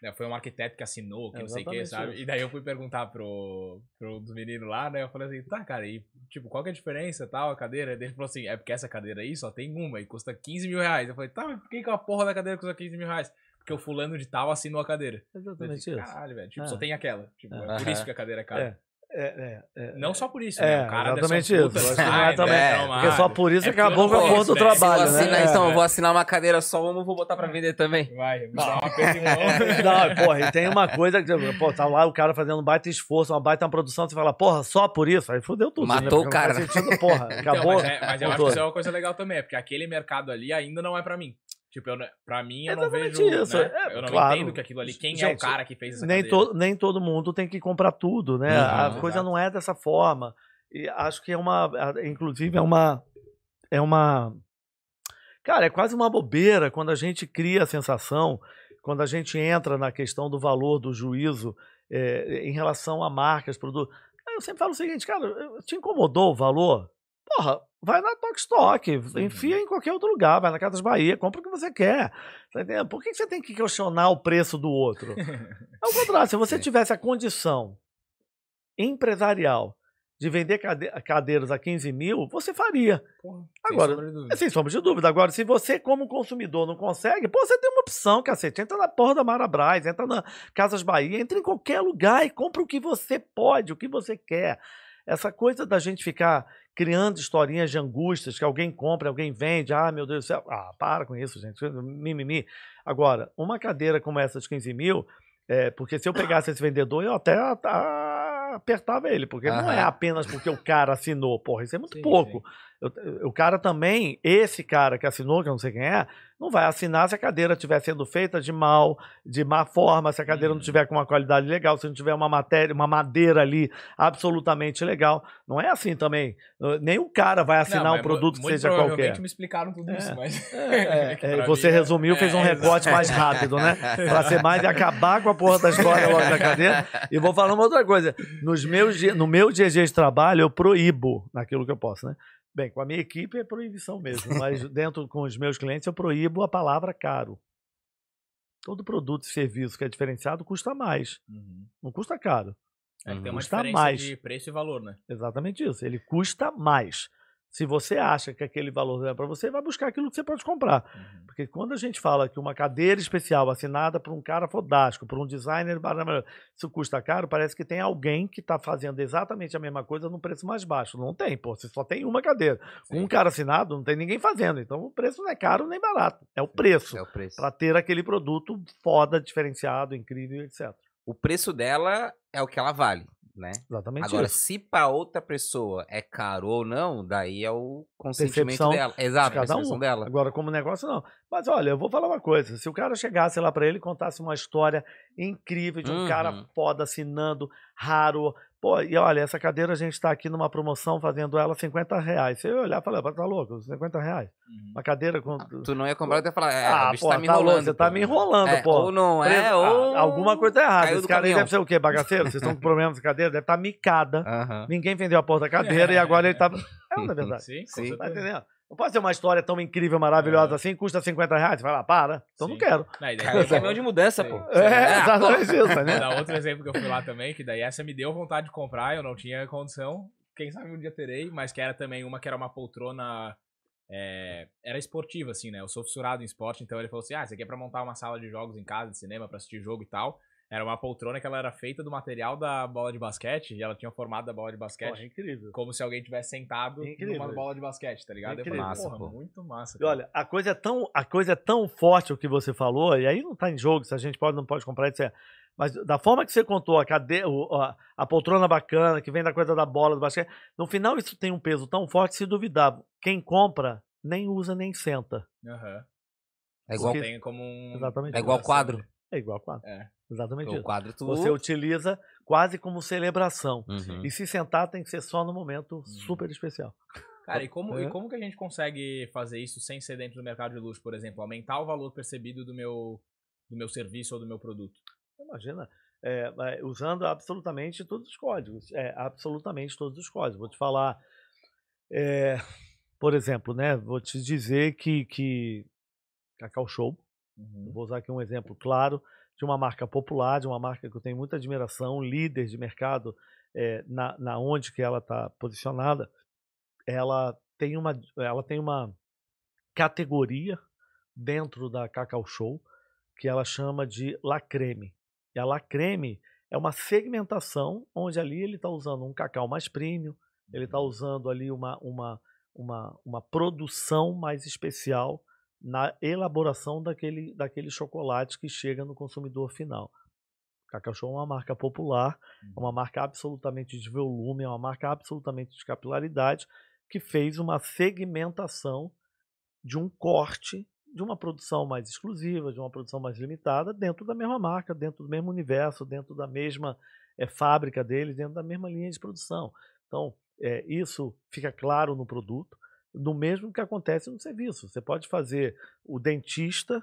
né, foi um arquiteto que assinou, que é, não sei o que, sabe? Isso. E daí eu fui perguntar pro, pro dos meninos lá, né, eu falei assim, tá, cara, e, tipo, qual que é a diferença, tal, a cadeira? Ele falou assim, é porque essa cadeira aí só tem uma e custa quinze mil reais. Eu falei, tá, mas por que que a porra da cadeira custa quinze mil reais? Porque o fulano de tal assinou a cadeira. Exatamente isso. Caralho, velho. Tipo, ah. só tem aquela. Tipo, ah. é por isso que a cadeira é cara. É, é, é, é, não só por isso, é, né? O cara exatamente isso. Puta, sai, também, é, porque só por isso é acabou com a porra do né? trabalho, eu né? Assinar, é, então, é. eu vou assinar uma cadeira só, uma eu vou botar pra vender também. Vai, dá uma perda em mão. Não, porra, e tem uma coisa que, pô, tá lá o cara fazendo um baita esforço, uma baita produção, você fala, porra, só por isso? Aí fudeu tudo. Matou né? o cara. Sentido, porra, acabou. Então, mas é, mas eu acho que isso é uma coisa legal também, porque aquele mercado ali ainda não é pra mim. Tipo, eu, pra mim, eu exatamente não vejo... Isso. Né? É, eu não claro. entendo que aquilo ali... Quem gente, é o cara que fez essa nem to, Nem todo mundo tem que comprar tudo, né? Uhum, a exato. Coisa não é dessa forma. E acho que é uma... Inclusive, é uma... É uma... Cara, é quase uma bobeira quando a gente cria a sensação, quando a gente entra na questão do valor, do juízo, é, em relação a marcas, produtos. Eu sempre falo o seguinte, cara, te incomodou o valor? Porra, vai na Tok Stock, enfia em qualquer outro lugar, vai na Casas Bahia, compra o que você quer. Tá Por que você tem que questionar o preço do outro? Ao contrário, se você tivesse a condição empresarial de vender cade cadeiras a quinze mil, você faria. Porra, agora, sem sombra de dúvida. Sem sombra de dúvida. Agora, se você, como consumidor, não consegue, pô, você tem uma opção, cacete. Entra na porra da Marabras, entra na Casas Bahia, entra em qualquer lugar e compra o que você pode, o que você quer. Essa coisa da gente ficar criando historinhas de angústias, que alguém compra, alguém vende, ah, meu Deus do céu, ah, para com isso, gente, mimimi. Agora, uma cadeira como essa de quinze mil, é, porque se eu pegasse esse vendedor, eu até a, a, apertava ele, porque ah, não é apenas porque o cara assinou, porra, isso é muito sim, pouco. Sim. Eu, o cara também, esse cara que assinou, que eu não sei quem é, não vai assinar se a cadeira estiver sendo feita de mal, de má forma, se a cadeira hum. não tiver com uma qualidade legal, se não tiver uma matéria, uma madeira ali absolutamente legal. Não é assim também. Nem o cara vai assinar não, um produto que seja qualquer. Me explicaram tudo é. isso, mas... É, é, é, você mim, resumiu, é, fez um recorte é, mais rápido, né? Pra ser mais e acabar com a porra da história logo da cadeira. E vou falar uma outra coisa. Nos meus, no meu dia a dia de trabalho, eu proíbo naquilo que eu posso, né? Bem, com a minha equipe é proibição mesmo, mas dentro com os meus clientes eu proíbo a palavra caro. Todo produto e serviço que é diferenciado custa mais, uhum. não custa caro. É que tem uma custa diferença mais. De preço e valor, né? Exatamente isso, ele custa mais. Se você acha que aquele valor é para você, vai buscar aquilo que você pode comprar. Uhum. Porque quando a gente fala que uma cadeira especial assinada por um cara fodástico, por um designer, isso custa caro, parece que tem alguém que está fazendo exatamente a mesma coisa num preço mais baixo. Não tem, pô. Você só tem uma cadeira. Com um cara assinado, não tem ninguém fazendo. Então, o preço não é caro nem barato. É o preço. É o preço. Para ter aquele produto foda, diferenciado, incrível, etcétera. O preço dela é o que ela vale. Né? Exatamente Agora, isso. se para outra pessoa é caro ou não, daí é o consentimento percepção dela. Exato, de a percepção um. dela. Agora, como negócio, não. Mas olha, eu vou falar uma coisa. Se o cara chegasse lá para ele e contasse uma história incrível de um uhum. cara foda assinando, raro. Pô, e olha, essa cadeira a gente está aqui numa promoção fazendo ela cinquenta reais. Se eu olhar e falar, tá louco, cinquenta reais. Uhum. Uma cadeira com... Ah, tu não ia comprar, eu ia falar, é, ah, o bicho pô, tá me tá enrolando. Louco, você pô. tá me enrolando, é, pô. Ou não, é, Preso, ou... Alguma coisa tá errada. Esse cara aí deve ser o quê, bagaceiro? Vocês estão com problema de cadeira? Deve estar tá micada. Uhum. Ninguém vendeu a porta da cadeira é, e agora é, ele tá... É, na verdade. Sim, sim. Tá entendendo? Não pode ser uma história tão incrível, maravilhosa é. assim, custa cinquenta reais, vai lá, para, então sim. não quero. Não, daí, cara, é caminhão de mudança, sim. pô. É, é exatamente é. isso, né? Vou dar outro exemplo que eu fui lá também, que daí essa me deu vontade de comprar, eu não tinha condição, quem sabe um dia terei, mas que era também uma que era uma poltrona, é, era esportiva, assim, né? Eu sou fissurado em esporte, então ele falou assim, ah, isso aqui é pra montar uma sala de jogos em casa, de cinema, pra assistir jogo e tal. Era uma poltrona que ela era feita do material da bola de basquete, e ela tinha o formato da bola de basquete. Porra, incrível. Como se alguém tivesse sentado incrível. numa bola de basquete, tá ligado? Incrível. Eu falei, massa, porra, pô. muito massa. E cara. olha, a coisa, é tão, a coisa é tão forte o que você falou, e aí não tá em jogo, se a gente pode não pode comprar, etcétera. Mas da forma que você contou, a, cade... a poltrona bacana, que vem da coisa da bola, do basquete, no final isso tem um peso tão forte, se duvidar, quem compra nem usa nem senta. Aham. Uhum. É igual, porque... tem como um... Exatamente. É igual quadro. É igual quadro. É. Exatamente isso. O quadro tu... Você utiliza quase como celebração. Uhum. E se sentar tem que ser só no momento super especial. Cara, e como, é. e como que a gente consegue fazer isso sem ser dentro do mercado de luxo, por exemplo? Aumentar o valor percebido do meu, do meu serviço ou do meu produto? Imagina, é, usando absolutamente todos os códigos. É, absolutamente todos os códigos. Vou te falar, é, por exemplo, né? Vou te dizer que, que Cacau Show, uhum. vou usar aqui um exemplo claro, de uma marca popular, de uma marca que eu tenho muita admiração, líder de mercado, é, na, na onde que ela está posicionada. Ela tem, uma, ela tem uma categoria dentro da Cacau Show que ela chama de La Creme. E a La Creme é uma segmentação onde ali ele está usando um cacau mais premium, ele está usando ali uma, uma, uma, uma produção mais especial na elaboração daquele, daquele chocolate que chega no consumidor final. Cacau Show é uma marca popular, é uma marca absolutamente de volume, é uma marca absolutamente de capilaridade, que fez uma segmentação de um corte, de uma produção mais exclusiva, de uma produção mais limitada, dentro da mesma marca, dentro do mesmo universo, dentro da mesma é, fábrica deles, dentro da mesma linha de produção. Então, é, isso fica claro no produto, do mesmo que acontece no serviço. Você pode fazer o dentista,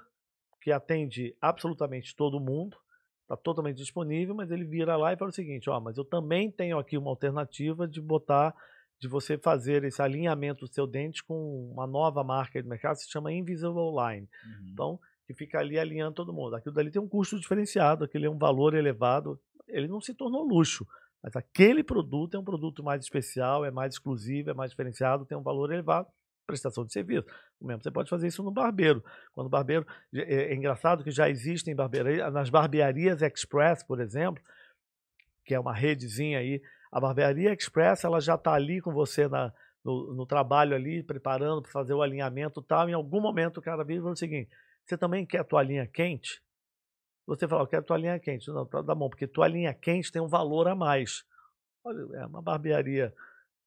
que atende absolutamente todo mundo, está totalmente disponível, mas ele vira lá e fala o seguinte, ó, mas eu também tenho aqui uma alternativa de botar... de você fazer esse alinhamento do seu dente com uma nova marca de mercado que se chama Invisible Line. Uhum. Então, que fica ali alinhando todo mundo. Aquilo dali tem um custo diferenciado, aquilo é um valor elevado, ele não se tornou luxo, mas aquele produto é um produto mais especial, é mais exclusivo, é mais diferenciado, tem um valor elevado, prestação de serviço. O mesmo, você pode fazer isso no barbeiro. Quando o barbeiro... É engraçado que já existem barbearias, nas barbearias Express, por exemplo, que é uma redezinha aí. A Barbearia Express, ela já está ali com você na, no, no trabalho ali, preparando para fazer o alinhamento e tal. Em algum momento o cara vira e fala o seguinte, você também quer a tua linha quente? Você fala, eu quero a tua linha quente. Não, tá, tá bom, porque tua linha quente tem um valor a mais. Olha, é uma Barbearia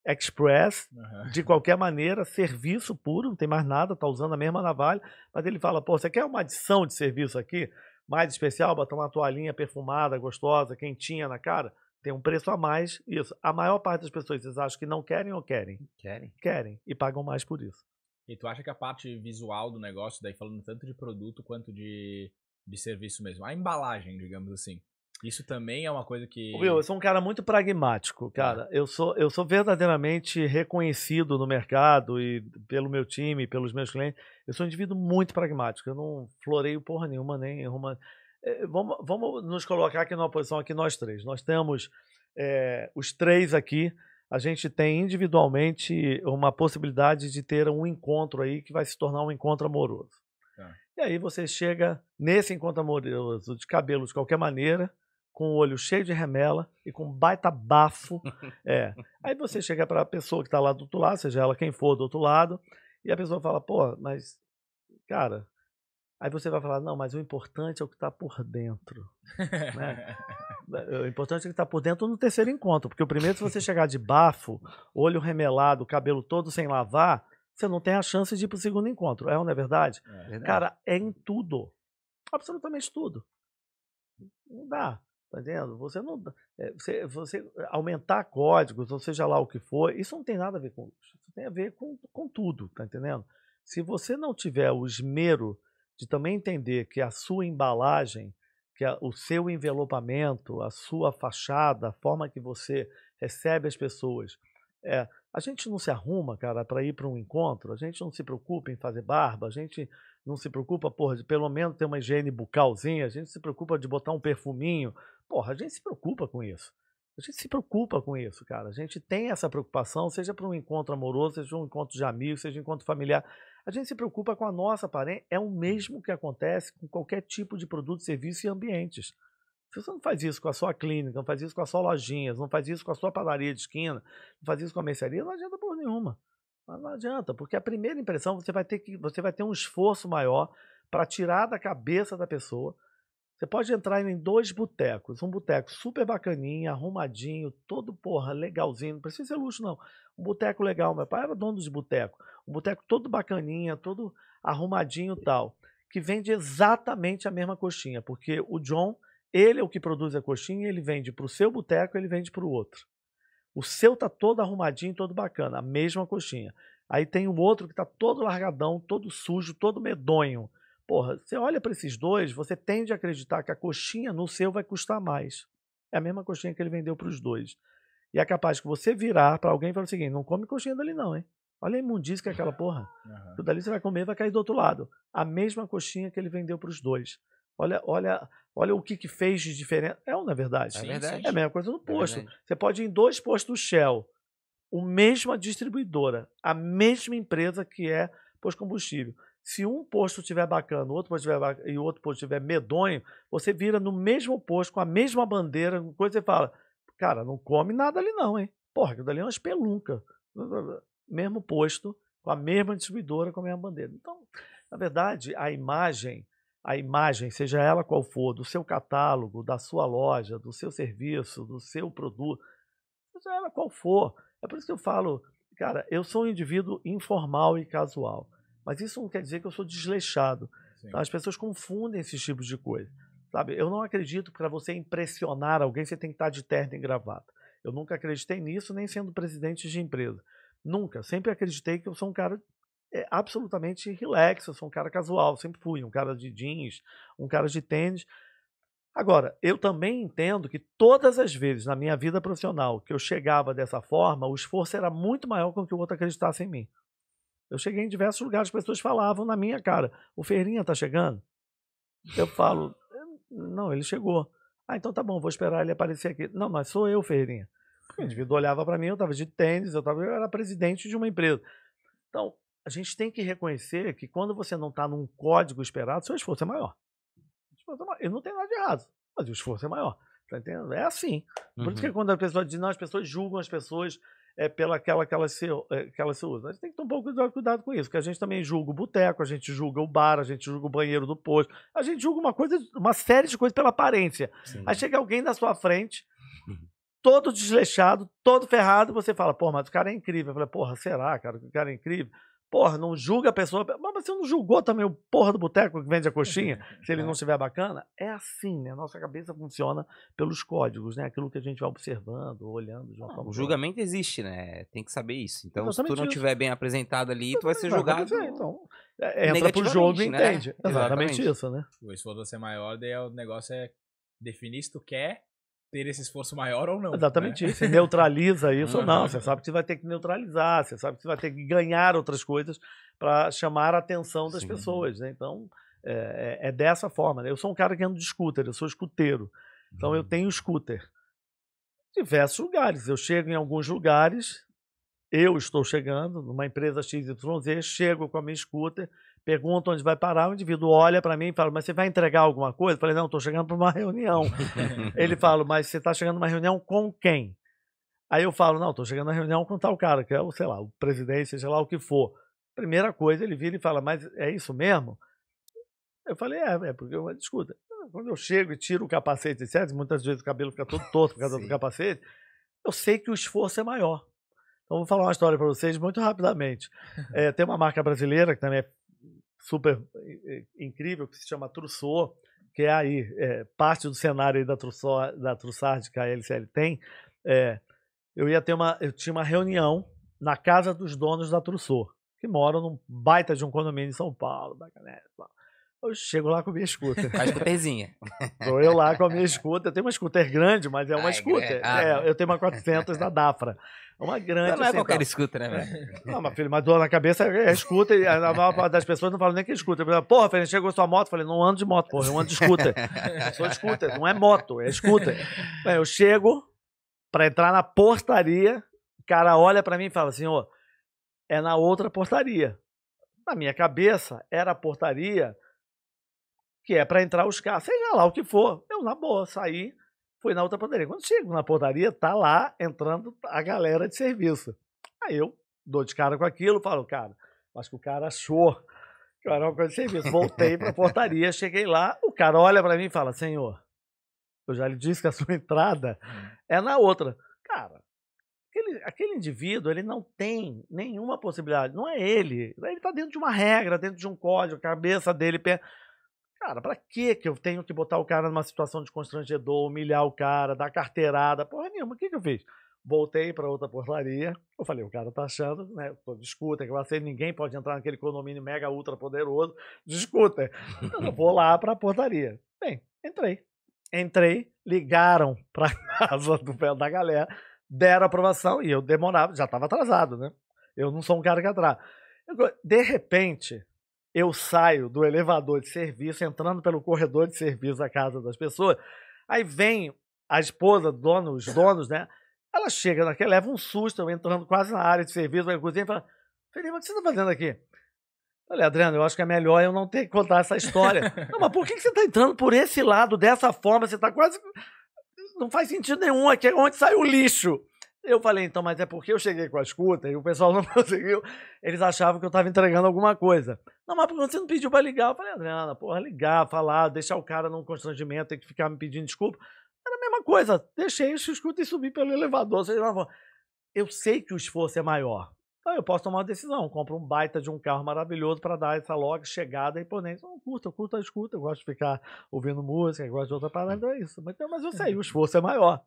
Express, uhum. de qualquer maneira, serviço puro, não tem mais nada, está usando a mesma navalha. Mas ele fala, pô, você quer uma adição de serviço aqui? Mais especial, botar uma toalhinha perfumada, gostosa, quentinha na cara? Tem um preço a mais, isso. A maior parte das pessoas, vocês acham que não querem ou querem? Querem. Querem, e pagam mais por isso. E tu acha que a parte visual do negócio, daí falando tanto de produto quanto de, de serviço mesmo, a embalagem, digamos assim, isso também é uma coisa que... Will, eu sou um cara muito pragmático, cara. É. Eu sou, eu sou verdadeiramente reconhecido no mercado e pelo meu time, pelos meus clientes. Eu sou um indivíduo muito pragmático. Eu não floreio porra nenhuma, nem arruma... Vamos, vamos nos colocar aqui numa posição aqui nós três. Nós temos é, os três aqui, a gente tem individualmente uma possibilidade de ter um encontro aí que vai se tornar um encontro amoroso. Tá. E aí você chega nesse encontro amoroso de cabelo de qualquer maneira, com o olho cheio de remela e com um baita bafo. é. Aí você chega para a pessoa que está lá do outro lado, seja ela quem for do outro lado, e a pessoa fala, pô, mas cara... Aí você vai falar, não, mas o importante é o que está por dentro. Né? O importante é o que está por dentro no terceiro encontro, porque o primeiro, se você chegar de bafo, olho remelado, cabelo todo sem lavar, você não tem a chance de ir para o segundo encontro. É ou não é verdade? É verdade? Cara, é em tudo. Absolutamente tudo. Não dá, tá entendendo? Você não... Você, você aumentar códigos, ou seja lá o que for, isso não tem nada a ver com isso. Isso tem a ver com, com tudo, tá entendendo? Se você não tiver o esmero de também entender que a sua embalagem, que a, o seu envelopamento, a sua fachada, a forma que você recebe as pessoas. É, a gente não se arruma, cara, para ir para um encontro, a gente não se preocupa em fazer barba, a gente não se preocupa, porra, de pelo menos ter uma higiene bucalzinha, a gente se preocupa de botar um perfuminho. Porra, a gente se preocupa com isso. A gente se preocupa com isso, cara. A gente tem essa preocupação, seja para um encontro amoroso, seja um encontro de amigos, seja um encontro familiar. A gente se preocupa com a nossa aparência. É o mesmo que acontece com qualquer tipo de produto, serviço e ambientes. Se você não faz isso com a sua clínica, não faz isso com a sua lojinha, não faz isso com a sua padaria de esquina, não faz isso com a mercearia, não adianta por nenhuma. Mas não adianta, porque a primeira impressão você vai ter que, você vai ter um esforço maior para tirar da cabeça da pessoa. Você pode entrar em dois botecos, um boteco super bacaninha, arrumadinho, todo porra, legalzinho, não precisa ser luxo não, um boteco legal, meu pai era dono de boteco, um boteco todo bacaninha, todo arrumadinho e tal. que vende exatamente a mesma coxinha, porque o John, ele é o que produz a coxinha, ele vende para o seu boteco, ele vende para o outro. O seu tá todo arrumadinho, todo bacana, a mesma coxinha. Aí tem um outro que tá todo largadão, todo sujo, todo medonho. Porra, você olha para esses dois, você tende a acreditar que a coxinha no seu vai custar mais. É a mesma coxinha que ele vendeu para os dois. E é capaz que você virar para alguém e falar o seguinte, não come coxinha dali não, hein? Olha a imundice que é aquela porra. Uhum. Tudo ali você vai comer, vai cair do outro lado. A mesma coxinha que ele vendeu para os dois. Olha, olha, olha o que, que fez de diferença. É, na verdade. É, verdade. É a mesma coisa no posto. É, você pode ir em dois postos do Shell, a mesma distribuidora, a mesma empresa que é posto combustível. Se um posto estiver bacana, o outro posto tiver bacana, e o outro posto estiver medonho, você vira no mesmo posto, com a mesma bandeira, com coisa, você fala, cara, não come nada ali não, hein? Porra, aquilo ali é uma espelunca. Mesmo posto, com a mesma distribuidora, com a mesma bandeira. Então, na verdade, a imagem, a imagem, seja ela qual for, do seu catálogo, da sua loja, do seu serviço, do seu produto, seja ela qual for. É por isso que eu falo, cara, eu sou um indivíduo informal e casual. Mas isso não quer dizer que eu sou desleixado. Sim. Então, as pessoas confundem esses tipos de coisa. Sabe? Eu não acredito que para você impressionar alguém, você tem que estar de terno e gravata. Eu nunca acreditei nisso, nem sendo presidente de empresa. Nunca. Sempre acreditei que eu sou um cara é, absolutamente relax, eu sou um cara casual, sempre fui. Um cara de jeans, um cara de tênis. Agora, eu também entendo que todas as vezes na minha vida profissional que eu chegava dessa forma, o esforço era muito maior com que o outro acreditasse em mim. Eu cheguei em diversos lugares, as pessoas falavam na minha cara, o Ferreirinha tá chegando? Eu falo, não, ele chegou. Ah, então tá bom, vou esperar ele aparecer aqui. Não, mas sou eu, Ferreirinha. O indivíduo olhava para mim, eu estava de tênis, eu, tava, eu era presidente de uma empresa. Então, a gente tem que reconhecer que quando você não está num código esperado, seu esforço é maior. E não tem nada de errado, mas o esforço é maior. Tá entendendo? É assim. Por uhum. isso que quando a pessoa diz, não, as pessoas julgam as pessoas... É pela aquela que elas se, se usam. A gente tem que ter um pouco de cuidado com isso, porque a gente também julga o boteco, a gente julga o bar, a gente julga o banheiro do posto, a gente julga uma, coisa, uma série de coisas pela aparência. Sim. Aí chega alguém na sua frente, todo desleixado, todo ferrado, você fala, porra, mas o cara é incrível. Eu falei, porra, será, cara, o cara é incrível? Porra, não julga a pessoa. Mas você não julgou também o porra do boteco que vende a coxinha, se ele não estiver bacana? É assim, né? A nossa cabeça funciona pelos códigos, né? Aquilo que a gente vai observando, olhando. Já ah, o julgamento forma. Existe, né? Tem que saber isso. Então, exatamente, se tu não estiver bem apresentado ali, exatamente, tu vai ser julgado. Vai então, entra pro jogo e né? entende. Exatamente, exatamente isso, né? O esforço ser maior, daí o negócio é definir se tu quer ter esse esforço maior ou não. Exatamente né? isso. Você neutraliza isso uhum. ou não. Você sabe que você vai ter que neutralizar, você sabe que você vai ter que ganhar outras coisas para chamar a atenção das Sim. pessoas. Né? Então, é, é dessa forma. Né? Eu sou um cara que ando de scooter, eu sou escuteiro. Então, uhum. eu tenho scooter. Diversos lugares. Eu chego em alguns lugares, eu estou chegando numa empresa X Y Z, chego com a minha scooter, pergunto onde vai parar, o indivíduo olha para mim e fala, mas você vai entregar alguma coisa? Eu falei, não, estou chegando para uma reunião. Ele fala, mas você está chegando numa reunião com quem? Aí eu falo, não, estou chegando na reunião com tal cara, que é o, sei lá, o presidente, seja lá o que for. Primeira coisa, ele vira e fala, mas é isso mesmo? Eu falei, é, é porque eu discuto. Quando eu chego e tiro o capacete, certo? Muitas vezes o cabelo fica todo torto por causa do capacete, eu sei que o esforço é maior. Então, vou falar uma história para vocês muito rapidamente. É, tem uma marca brasileira que também é super incrível, que se chama Trussot, que é aí é, parte do cenário aí da Trussot, da Trussardi que a L C L tem. É, eu ia ter uma, eu tinha uma reunião na casa dos donos da Trussot, que moram num baita de um condomínio em São Paulo, Baccarat. Eu chego lá com a minha scooter. A scooterzinha. Estou eu lá com a minha scooter. Eu tenho uma scooter grande, mas é uma Ai, scooter. É, ah, é, eu tenho uma quatrocentos da Dafra. É uma grande. Não é assim, qualquer então. Scooter, né, velho? Não, mas filho, mas dor na cabeça é scooter. E a maior parte das pessoas não fala nem que é scooter. Porra, Fernando, chegou sua moto? Eu falei, não ando de moto, porra, eu ando de scooter. Eu sou de scooter, não é moto, é scooter. Bem, eu chego para entrar na portaria, o cara olha para mim e fala assim, ó, é na outra portaria. Na minha cabeça, era a portaria que é para entrar os carros, seja lá o que for. Eu, na boa, saí, fui na outra portaria. Quando chego na portaria, tá lá entrando a galera de serviço. Aí eu dou de cara com aquilo, falo, cara, acho que o cara achou que era uma coisa de serviço. Voltei para a portaria, cheguei lá, o cara olha para mim e fala, senhor, eu já lhe disse que a sua entrada é na outra. Cara, aquele, aquele indivíduo, ele não tem nenhuma possibilidade. Não é ele. Ele tá dentro de uma regra, dentro de um código, cabeça dele, pé. Cara, pra que que eu tenho que botar o cara numa situação de constrangedor, humilhar o cara, dar carteirada? Porra nenhuma, o que que eu fiz? Voltei para outra portaria, eu falei, o cara tá achando, né, discuta, que você, ninguém pode entrar naquele condomínio mega ultra poderoso, discuta. Eu vou lá pra portaria. Bem, entrei. Entrei, ligaram pra casa do pé da galera, deram aprovação e eu demorava, já tava atrasado, né? Eu não sou um cara que atrasa. De repente... eu saio do elevador de serviço, entrando pelo corredor de serviço da casa das pessoas. Aí vem a esposa, dono, os donos, né? Ela chega naquele, leva um susto, eu entrando quase na área de serviço, vai na cozinha e fala, Felipe, o que você está fazendo aqui? Olha, Adriano, eu acho que é melhor eu não ter que contar essa história. Não, mas por que você está entrando por esse lado, dessa forma? Você está quase... não faz sentido nenhum, aqui é onde sai o lixo. Eu falei, então, mas é porque eu cheguei com a escuta e o pessoal não conseguiu. Eles achavam que eu estava entregando alguma coisa. Não, mas porque você não pediu para ligar? Eu falei, Adriana, porra, ligar, falar, deixar o cara num constrangimento, tem que ficar me pedindo desculpa. Era a mesma coisa. Deixei isso, escuta e subi pelo elevador. Eu sei que o esforço é maior. Então, eu posso tomar uma decisão. Eu compro um baita de um carro maravilhoso para dar essa logo chegada e ponente. Eu curto, eu curto a escuta. Eu gosto de ficar ouvindo música, eu gosto de outra parada. Então é isso. Mas, mas eu sei, o esforço é maior.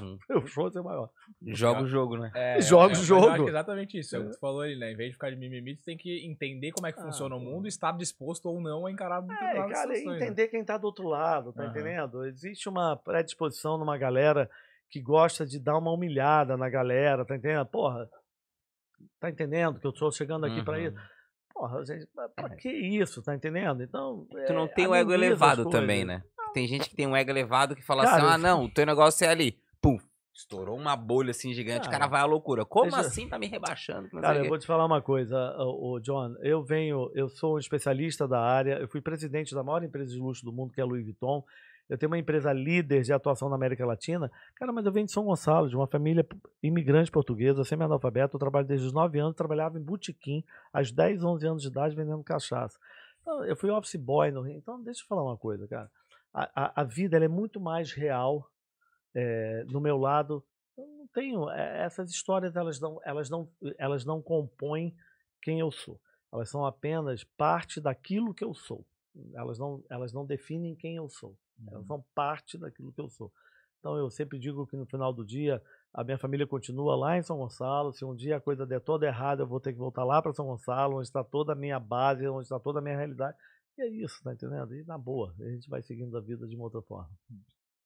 Uhum. O show é maior. Joga o jogo, né? É, joga o é, jogo. Eu acho que exatamente isso. É o que tu falou ali, né? Em vez de ficar de mimimi, tu tem que entender como é que ah, funciona o mundo e estar disposto ou não a encarar muito é, cara, situações, entender, né? Quem tá do outro lado, tá uhum. entendendo? Existe uma predisposição numa galera que gosta de dar uma humilhada na galera, tá entendendo? Porra, tá entendendo que eu tô chegando aqui uhum. pra isso? Porra, gente, pra que isso, tá entendendo? Então, é, tu não tem o ego elevado também, né? Tem gente que tem um ego elevado que fala, cara, assim, ah, não, o teu negócio é ali. Pum, estourou uma bolha assim gigante, o cara vai à loucura. Como deixa... assim tá me rebaixando? Mas cara, é... eu vou te falar uma coisa, o John. Eu venho, eu sou um especialista da área, eu fui presidente da maior empresa de luxo do mundo, que é a Louis Vuitton. Eu tenho uma empresa líder de atuação na América Latina. Cara, mas eu venho de São Gonçalo, de uma família imigrante portuguesa, semi-analfabeta. Eu trabalho desde os nove anos, trabalhava em botequim, aos dez, onze anos de idade, vendendo cachaça. Então, eu fui office boy no Rio. Então, deixa eu falar uma coisa, cara. A, a, a vida ela é muito mais real é, no meu lado. Eu não tenho é, essas histórias, elas não, elas, não, elas não compõem quem eu sou. Elas são apenas parte daquilo que eu sou. Elas não, elas não definem quem eu sou. Elas são parte daquilo que eu sou. Então eu sempre digo que no final do dia a minha família continua lá em São Gonçalo. Se um dia a coisa der toda errada, eu vou ter que voltar lá para São Gonçalo, onde está toda a minha base, onde está toda a minha realidade. É isso, tá entendendo? E na boa, a gente vai seguindo a vida de uma outra forma.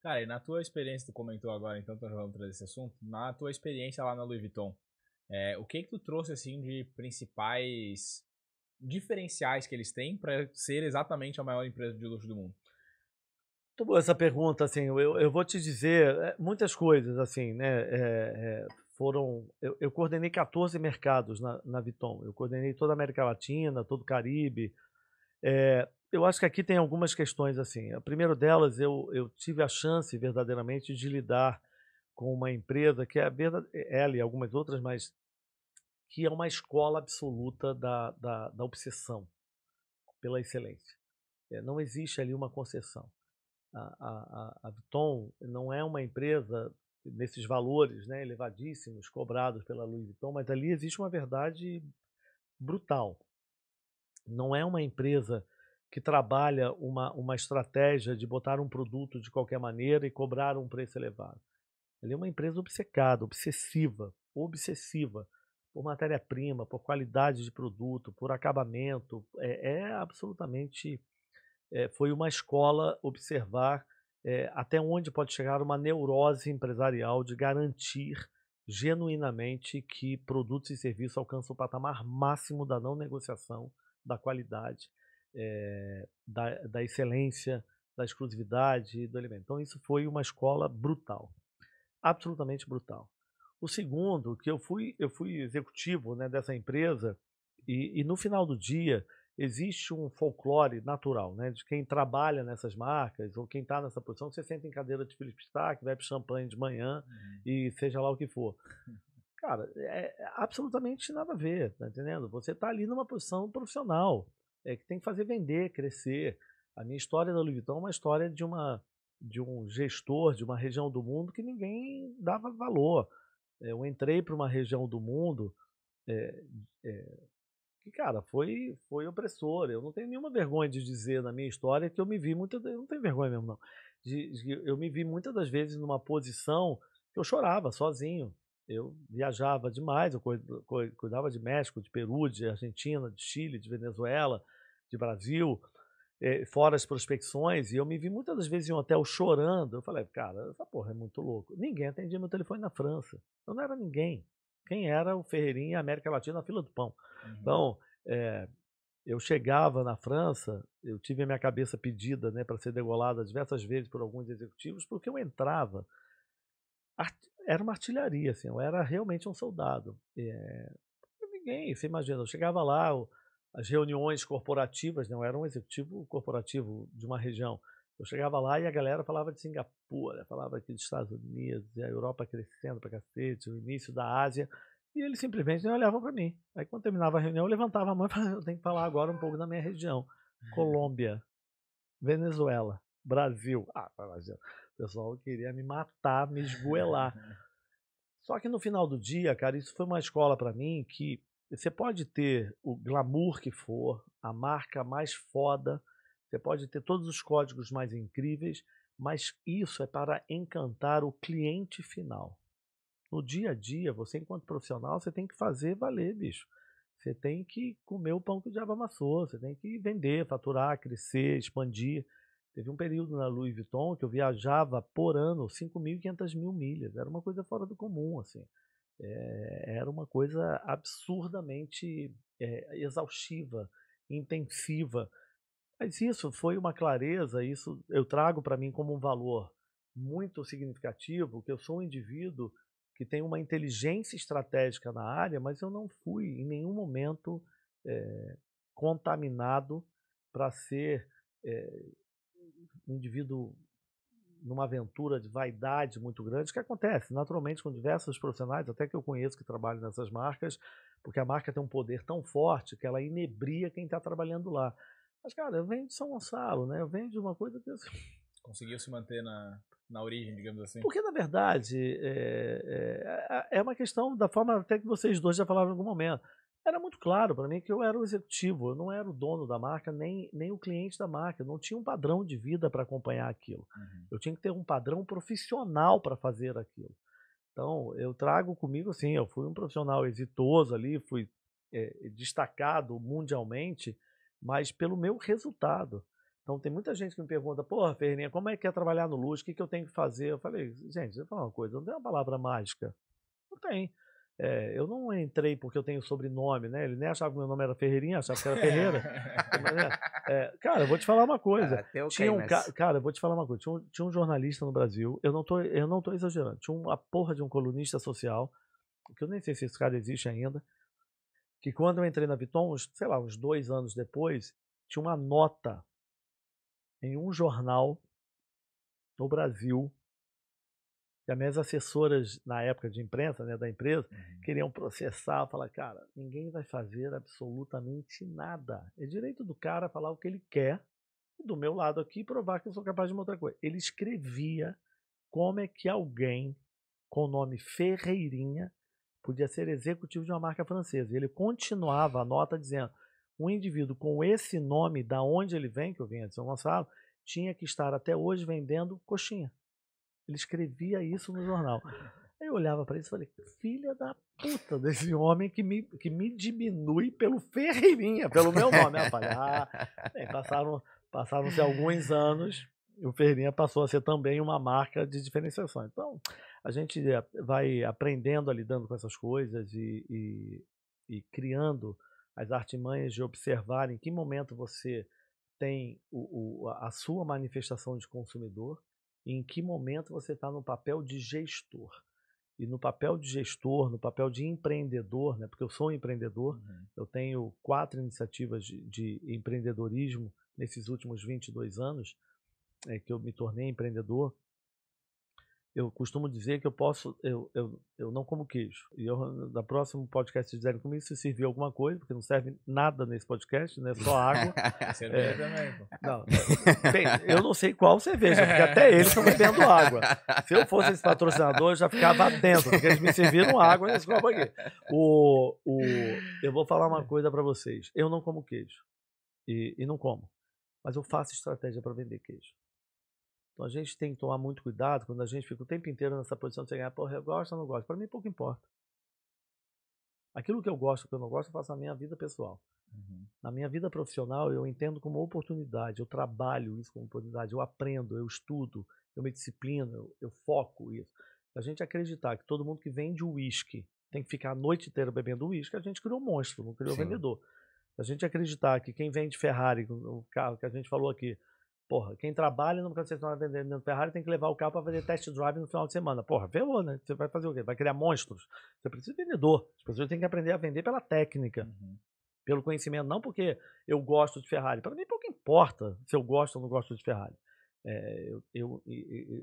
Cara, e na tua experiência, tu comentou agora, então, tá jogando trazer esse assunto, na tua experiência lá na Louis Vuitton, é, o que que tu trouxe, assim, de principais diferenciais que eles têm para ser exatamente a maior empresa de luxo do mundo? Muito boa essa pergunta, assim, eu, eu vou te dizer muitas coisas, assim, né, é, é, foram, eu, eu coordenei quatorze mercados na, na Vuitton, eu coordenei toda a América Latina, todo o Caribe. É, eu acho que aqui tem algumas questões assim. A primeira delas, eu, eu tive a chance verdadeiramente de lidar com uma empresa que é a verdade, ela e algumas outras, mas que é uma escola absoluta da, da, da obsessão pela excelência. É, não existe ali uma concessão. A, a, a Vuitton não é uma empresa nesses valores, né, elevadíssimos cobrados pela Louis Vuitton, mas ali existe uma verdade brutal. Não é uma empresa que trabalha uma, uma estratégia de botar um produto de qualquer maneira e cobrar um preço elevado. Ela é uma empresa obcecada, obsessiva, obsessiva por matéria-prima, por qualidade de produto, por acabamento. É, é absolutamente... É, foi uma escola observar é, até onde pode chegar uma neurose empresarial de garantir genuinamente que produtos e serviços alcançam o patamar máximo da não negociação, da qualidade, é, da, da excelência, da exclusividade do elemento. Então, isso foi uma escola brutal, absolutamente brutal. O segundo, que eu fui, eu fui executivo, né, dessa empresa e, e no final do dia existe um folclore natural, né, de quem trabalha nessas marcas ou quem está nessa posição, que você senta em cadeira de Philippe Starck, bebe champanhe de manhã uhum. e seja lá o que for. Cara, é absolutamente nada a ver, tá entendendo? Você está ali numa posição profissional, é, que tem que fazer vender, crescer. A minha história da Louis Vuitton é uma história de, uma, de um gestor de uma região do mundo que ninguém dava valor. eu entrei para uma região do mundo é, é, que, cara, foi, foi opressora. Eu não tenho nenhuma vergonha de dizer na minha história que eu me vi muitas... Eu não tenho vergonha mesmo, não. De, de, eu me vi muitas das vezes numa posição que eu chorava sozinho. Eu viajava demais, eu cuidava de México, de Peru, de Argentina, de Chile, de Venezuela, de Brasil, é, fora as prospecções, e eu me vi muitas das vezes em um hotel chorando. Eu falei, cara, essa porra é muito louco. Ninguém atendia meu telefone na França. Eu não era ninguém. Quem era o Ferreirinha, América Latina, na fila do pão. Uhum. Então, é, eu chegava na França, eu tive a minha cabeça pedida, né, para ser degolada diversas vezes por alguns executivos, porque eu entrava... Art... Era uma artilharia, assim, eu era realmente um soldado. É... Ninguém, você imagina, eu chegava lá, as reuniões corporativas, não, eu era um executivo corporativo de uma região. Eu chegava lá e a galera falava de Singapura, falava aqui dos Estados Unidos, e a Europa crescendo pra cacete, o início da Ásia, e eles simplesmente não olhavam para mim. Aí quando terminava a reunião, eu levantava a mão e falava, eu tenho que falar agora um pouco da minha região. Colômbia, Venezuela, Brasil. Ah, Brasil. O pessoal queria me matar, me esgoelar. Só que no final do dia, cara, isso foi uma escola para mim que você pode ter o glamour que for, a marca mais foda, você pode ter todos os códigos mais incríveis, mas isso é para encantar o cliente final. No dia a dia, você enquanto profissional, você tem que fazer valer, bicho. Você tem que comer o pão que o diabo amassou, você tem que vender, faturar, crescer, expandir. Teve um período na Louis Vuitton que eu viajava por ano cinco mil e quinhentas mil milhas. Era uma coisa fora do comum, assim. É, era uma coisa absurdamente é, exaustiva, intensiva. Mas isso foi uma clareza, isso eu trago para mim como um valor muito significativo, que eu sou um indivíduo que tem uma inteligência estratégica na área, mas eu não fui em nenhum momento é, contaminado para ser... É, um indivíduo numa aventura de vaidade muito grande, que acontece naturalmente com diversos profissionais, até que eu conheço que trabalham nessas marcas, porque a marca tem um poder tão forte que ela inebria quem está trabalhando lá. Mas, cara, eu venho de São Gonçalo, né? Eu venho de uma coisa que... Conseguiu se manter na, na origem, digamos assim? Porque, na verdade, é, é, é uma questão da forma até que vocês dois já falaram em algum momento. Era muito claro para mim que eu era o executivo, eu não era o dono da marca, nem, nem o cliente da marca. Eu não tinha um padrão de vida para acompanhar aquilo. Uhum. Eu tinha que ter um padrão profissional para fazer aquilo. Então, eu trago comigo, assim, eu fui um profissional exitoso ali, fui é, destacado mundialmente, mas pelo meu resultado. Então, tem muita gente que me pergunta, porra, Ferreirinha, como é que é trabalhar no Luz? O que, que eu tenho que fazer? Eu falei, gente, eu vou falar uma coisa, não tem uma palavra mágica. Não tem. É, eu não entrei porque eu tenho sobrenome, né? Ele nem achava que meu nome era Ferreirinha, achava que era Ferreira. É, cara, eu vou te falar uma coisa. Ah, okay, tinha um mas... ca... Cara, eu vou te falar uma coisa. Tinha um, tinha um jornalista no Brasil, eu não tô, eu não tô exagerando, tinha uma porra de um colunista social, que eu nem sei se esse cara existe ainda, que quando eu entrei na Vuitton, uns, sei lá, uns dois anos depois, tinha uma nota em um jornal no Brasil. E as minhas assessoras, na época de imprensa, né, da empresa, uhum. queriam processar, falar, cara, ninguém vai fazer absolutamente nada. É direito do cara falar o que ele quer, e do meu lado aqui, provar que eu sou capaz de uma outra coisa. Ele escrevia como é que alguém com o nome Ferreirinha podia ser executivo de uma marca francesa. E ele continuava a nota dizendo, um indivíduo com esse nome, da onde ele vem, que eu vinha de São Gonçalo, tinha que estar até hoje vendendo coxinha. Ele escrevia isso no jornal. Aí eu olhava para isso e falei, filha da puta desse homem que me, que me diminui pelo Ferreirinha, pelo meu nome. Eu falei, ah, bem, passaram, passaram-se alguns anos e o Ferreirinha passou a ser também uma marca de diferenciação. Então, a gente vai aprendendo a lidando com essas coisas e, e, e criando as artimanhas de observar em que momento você tem o, o, a sua manifestação de consumidor, em que momento você está no papel de gestor. E no papel de gestor, no papel de empreendedor, né? Porque eu sou um empreendedor, uhum. eu tenho quatro iniciativas de, de empreendedorismo nesses últimos vinte e dois anos é, que eu me tornei empreendedor. Eu costumo dizer que eu posso, eu, eu, eu não como queijo. E eu, no próximo podcast, se quiserem comigo, se servir alguma coisa, porque não serve nada nesse podcast, né? Só água. Cerveja também, pô. Não, bem, eu não sei qual cerveja, porque até eles estão bebendo água. Se eu fosse esse patrocinador, eu já ficava atento, porque eles me serviram água nesse copo aqui. O, o, eu vou falar uma coisa para vocês. Eu não como queijo. E, e não como. Mas eu faço estratégia para vender queijo. Então a gente tem que tomar muito cuidado quando a gente fica o tempo inteiro nessa posição de você ganhar, porra, eu gosto ou não gosto. Para mim pouco importa. Aquilo que eu gosto, que eu não gosto, eu faço na minha vida pessoal. Uhum. Na minha vida profissional eu entendo como oportunidade, eu trabalho isso como oportunidade, eu aprendo, eu estudo, eu me disciplino, eu, eu foco isso. Se a gente acreditar que todo mundo que vende uísque tem que ficar a noite inteira bebendo uísque, a gente criou um monstro, não criou um vendedor. Se a gente acreditar que quem vende Ferrari, o carro que a gente falou aqui, porra, quem trabalha no concessionário vendendo Ferrari tem que levar o carro para fazer test drive no final de semana. Porra, ferrou, né? Você vai fazer o quê? Vai criar monstros? Você precisa de vendedor. As pessoas têm que aprender a vender pela técnica, uhum. pelo conhecimento, não porque eu gosto de Ferrari. Para mim pouco importa se eu gosto ou não gosto de Ferrari. É, eu, eu,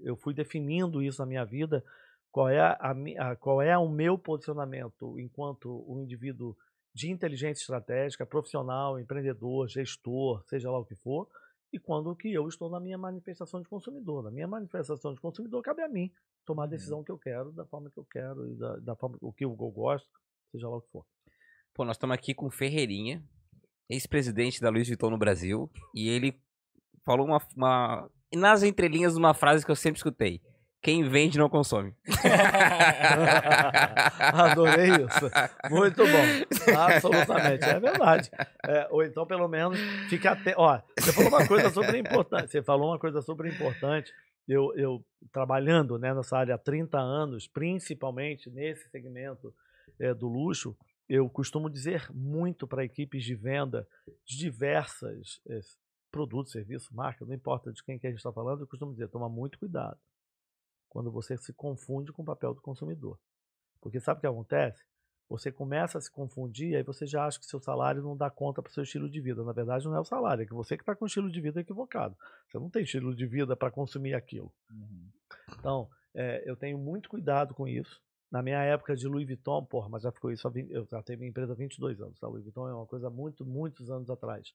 eu fui definindo isso na minha vida, qual é, a, a, qual é o meu posicionamento enquanto um indivíduo de inteligência estratégica, profissional, empreendedor, gestor, seja lá o que for, e quando que eu estou na minha manifestação de consumidor. Na minha manifestação de consumidor, cabe a mim tomar a decisão que eu quero, da forma que eu quero, e da, da forma o que eu gosto, seja lá o que for. Pô, nós estamos aqui com o Ferreirinha, ex-presidente da Louis Vuitton no Brasil, e ele falou uma, uma nas entrelinhas uma frase que eu sempre escutei. Quem vende não consome. Adorei isso. Muito bom. Absolutamente. É verdade. É, ou então, pelo menos, fica até... Ó, você falou uma coisa super importante. Você falou uma coisa super importante. Eu, eu trabalhando, né, nessa área há trinta anos, principalmente nesse segmento é, do luxo, eu costumo dizer muito para equipes de venda de diversas é, produtos, serviços, marcas, não importa de quem que a gente está falando, eu costumo dizer, toma muito cuidado quando você se confunde com o papel do consumidor. Porque sabe o que acontece? Você começa a se confundir e aí você já acha que seu salário não dá conta para o seu estilo de vida. Na verdade, não é o salário, é que você que está com o estilo de vida equivocado. Você não tem estilo de vida para consumir aquilo. Uhum. Então, é, eu tenho muito cuidado com isso. Na minha época de Louis Vuitton, porra, mas já ficou isso, eu já tenho minha empresa há vinte e dois anos. Tá? Louis Vuitton é uma coisa muito, muitos anos atrás.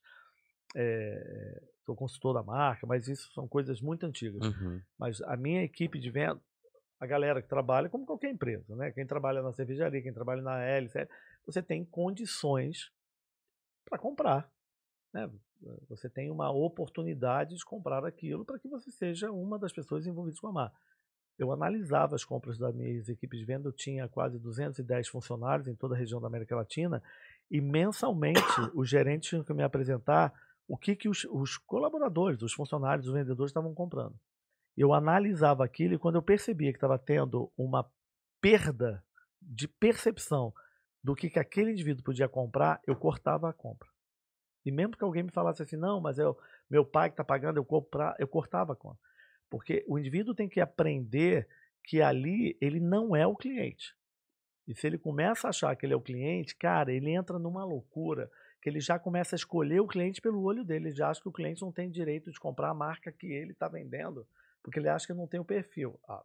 É, sou consultor da marca, mas isso são coisas muito antigas. Uhum. Mas a minha equipe de venda, a galera que trabalha, como qualquer empresa, né? Quem trabalha na cervejaria, quem trabalha na L C L, você tem condições para comprar, né? Você tem uma oportunidade de comprar aquilo para que você seja uma das pessoas envolvidas com a marca. Eu analisava as compras das minhas equipes de venda, eu tinha quase duzentos e dez funcionários em toda a região da América Latina e mensalmente os gerentes tinham que me apresentar o que, que os, os colaboradores, os funcionários, os vendedores estavam comprando. Eu analisava aquilo e quando eu percebia que estava tendo uma perda de percepção do que, que aquele indivíduo podia comprar, eu cortava a compra. E mesmo que alguém me falasse assim, não, mas eu, meu pai que está pagando, eu, comprar, eu cortava a compra. Porque o indivíduo tem que aprender que ali ele não é o cliente. E se ele começa a achar que ele é o cliente, cara, ele entra numa loucura... ele já começa a escolher o cliente pelo olho dele, ele já acha que o cliente não tem direito de comprar a marca que ele está vendendo, porque ele acha que não tem o perfil. Ah,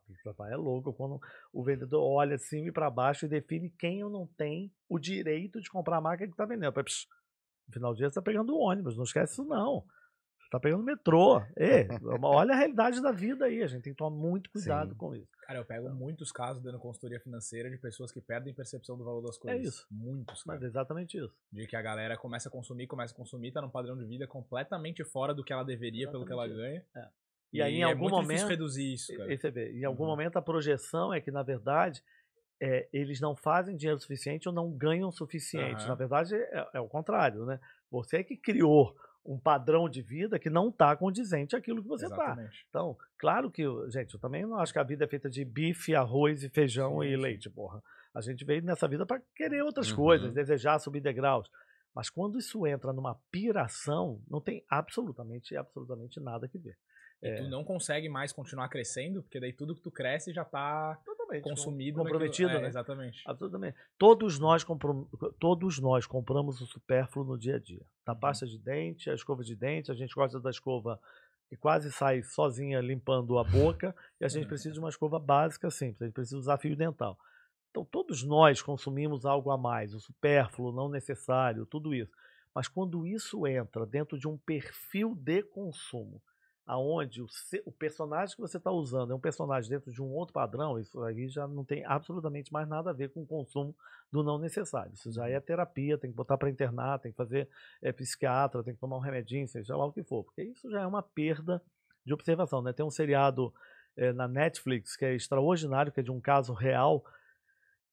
é louco quando o vendedor olha de cima e para baixo e define quem não tem o direito de comprar a marca que está vendendo. No final do dia você está pegando ônibus, não esquece isso não. Você está pegando metrô. Ei, olha a realidade da vida aí, a gente tem que tomar muito cuidado Sim. com isso. Cara, eu pego muitos casos dando consultoria financeira de pessoas que perdem percepção do valor das coisas. É isso. Muitos, cara. Mas é exatamente isso. De que a galera começa a consumir, começa a consumir, tá num padrão de vida completamente fora do que ela deveria, exatamente, pelo que ela ganha. É. E, e aí, em é algum muito momento, difícil reduzir isso, cara. Você vê, em algum uhum. momento a projeção é que, na verdade, é, eles não fazem dinheiro suficiente ou não ganham o suficiente. Uhum. Na verdade, é, é o contrário, né? Você é que criou um padrão de vida que não está condizente àquilo que você está. Então, claro que, gente, eu também não acho que a vida é feita de bife, arroz e feijão Sim. e leite, porra. A gente veio nessa vida para querer outras uhum. coisas, desejar subir degraus. Mas quando isso entra numa piração, não tem absolutamente, absolutamente nada que ver. E é... tu não consegue mais continuar crescendo, porque daí tudo que tu cresce já está consumido. Comprometido, naquilo... é, né? Exatamente. Absolutamente. Todos nós, comprom... Todos nós compramos o supérfluo no dia a dia. Da pasta de dente, a escova de dente, a gente gosta da escova e quase sai sozinha limpando a boca, e a gente precisa de uma escova básica simples, a gente precisa usar fio dental. Então, todos nós consumimos algo a mais, o supérfluo, o não necessário, tudo isso. Mas quando isso entra dentro de um perfil de consumo, aonde o, o personagem que você está usando é um personagem dentro de um outro padrão, isso aí já não tem absolutamente mais nada a ver com o consumo do não necessário. Isso já é terapia, tem que botar para internar, tem que fazer é, psiquiatra, tem que tomar um remedinho, seja lá o que for, porque isso já é uma perda de observação, né? Tem um seriado é, na Netflix que é extraordinário, que é de um caso real,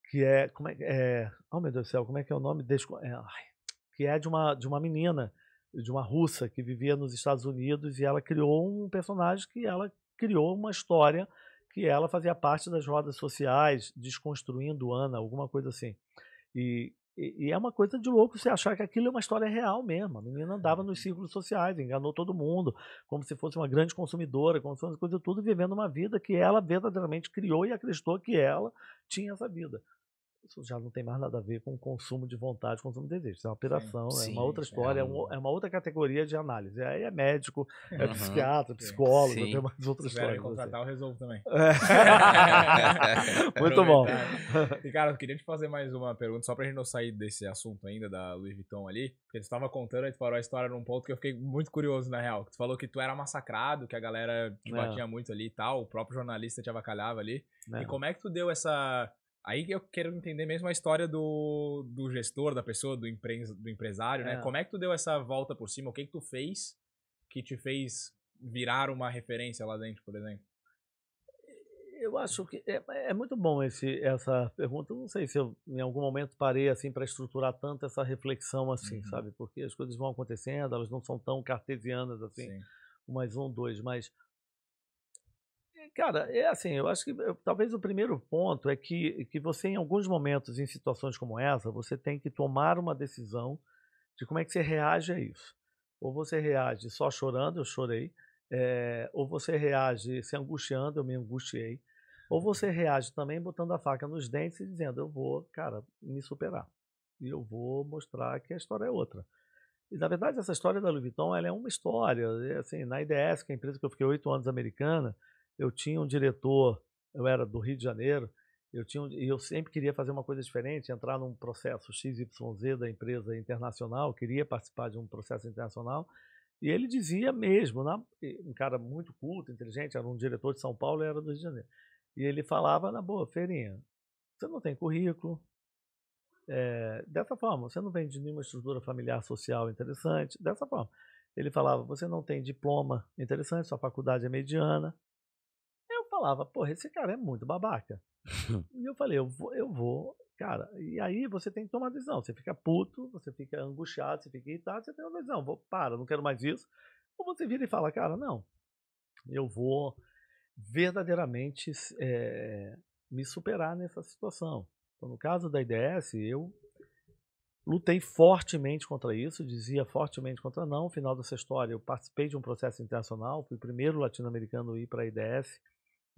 que é... Como é, é oh, meu Deus do céu, como é que é o nome? Desco, é, ai, que é de uma, de uma menina... de uma russa que vivia nos Estados Unidos, e ela criou um personagem que ela criou uma história que ela fazia parte das rodas sociais, desconstruindo Ana, alguma coisa assim. E, e, e é uma coisa de louco você achar que aquilo é uma história real mesmo. A menina andava nos círculos sociais, enganou todo mundo, como se fosse uma grande consumidora, como se fosse uma coisa tudo, vivendo uma vida que ela verdadeiramente criou e acreditou que ela tinha essa vida. Isso já não tem mais nada a ver com o consumo de vontade, consumo de desejo. Isso é uma operação, sim, é uma outra história, é, um... é uma outra categoria de análise. Aí é médico, é uhum, psiquiatra, psicólogo, sim, tem mais outras coisas. Se contratar, eu resolvo também. É. Muito bom. E, cara, eu queria te fazer mais uma pergunta, só pra gente não sair desse assunto ainda da Louis Vuitton ali, porque tu tava contando, aí tu parou a história num ponto que eu fiquei muito curioso, na real. Tu falou que tu era massacrado, que a galera te batia é. muito ali e tal, o próprio jornalista te avacalhava ali. É. E como é que tu deu essa... Aí eu quero entender mesmo a história do, do gestor, da pessoa, do, empre, do empresário, é. né? Como é que tu deu essa volta por cima? O que que tu fez que te fez virar uma referência lá dentro, por exemplo? Eu acho que é, é muito bom esse, essa pergunta. Eu não sei se eu em algum momento parei assim para estruturar tanto essa reflexão assim, uhum, sabe? Porque as coisas vão acontecendo, elas não são tão cartesianas assim, sim, um mais um, dois, mas... Cara, é assim, eu acho que eu, talvez o primeiro ponto é que, que você, em alguns momentos, em situações como essa, você tem que tomar uma decisão de como é que você reage a isso. Ou você reage só chorando, eu chorei, é, ou você reage se angustiando, eu me angustiei, ou você reage também botando a faca nos dentes e dizendo, eu vou, cara, me superar, e eu vou mostrar que a história é outra. E, na verdade, essa história da Louis Vuitton, ela é uma história, assim, na I D S, que é a empresa que eu fiquei oito anos americana, eu tinha um diretor, eu era do Rio de Janeiro, eu tinha, e eu sempre queria fazer uma coisa diferente, entrar num processo X Y Z da empresa internacional, queria participar de um processo internacional, e ele dizia mesmo, na, um cara muito culto, inteligente, era um diretor de São Paulo e era do Rio de Janeiro, e ele falava, na boa, Ferreirinha, você não tem currículo, é, dessa forma, você não vem de nenhuma estrutura familiar social interessante, dessa forma. Ele falava, você não tem diploma interessante, sua faculdade é mediana. Falava, porra, esse cara é muito babaca. E eu falei, eu vou, eu vou, cara, e aí você tem que tomar decisão, você fica puto, você fica angustiado, você fica irritado, você tem uma decisão, vou, para, não quero mais isso, ou você vira e fala, cara, não, eu vou verdadeiramente é, me superar nessa situação. Então, no caso da I D S, eu lutei fortemente contra isso, dizia fortemente contra não, no final dessa história, eu participei de um processo internacional, fui o primeiro latino-americano a ir para a I D S,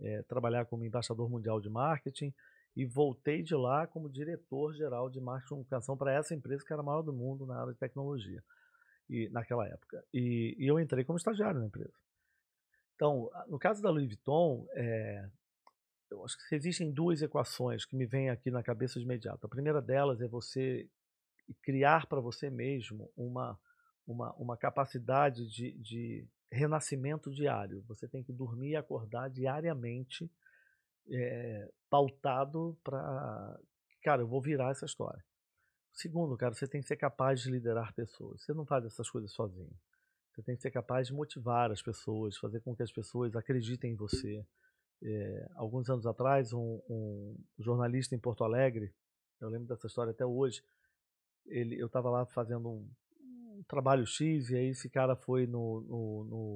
É, trabalhar como embaixador mundial de marketing, e voltei de lá como diretor-geral de marketing e comunicação para essa empresa que era a maior do mundo na área de tecnologia, e, naquela época. E, e eu entrei como estagiário na empresa. Então, no caso da Louis Vuitton, é, eu acho que existem duas equações que me vêm aqui na cabeça de imediato. A primeira delas é você criar para você mesmo uma, uma, uma capacidade de... de renascimento diário. Você tem que dormir e acordar diariamente é, pautado para... Cara, eu vou virar essa história. Segundo, cara, você tem que ser capaz de liderar pessoas. Você não faz essas coisas sozinho. Você tem que ser capaz de motivar as pessoas, fazer com que as pessoas acreditem em você. É, alguns anos atrás, um, um jornalista em Porto Alegre, eu lembro dessa história até hoje, ele, eu estava lá fazendo um trabalho X, e aí esse cara foi no, no, no...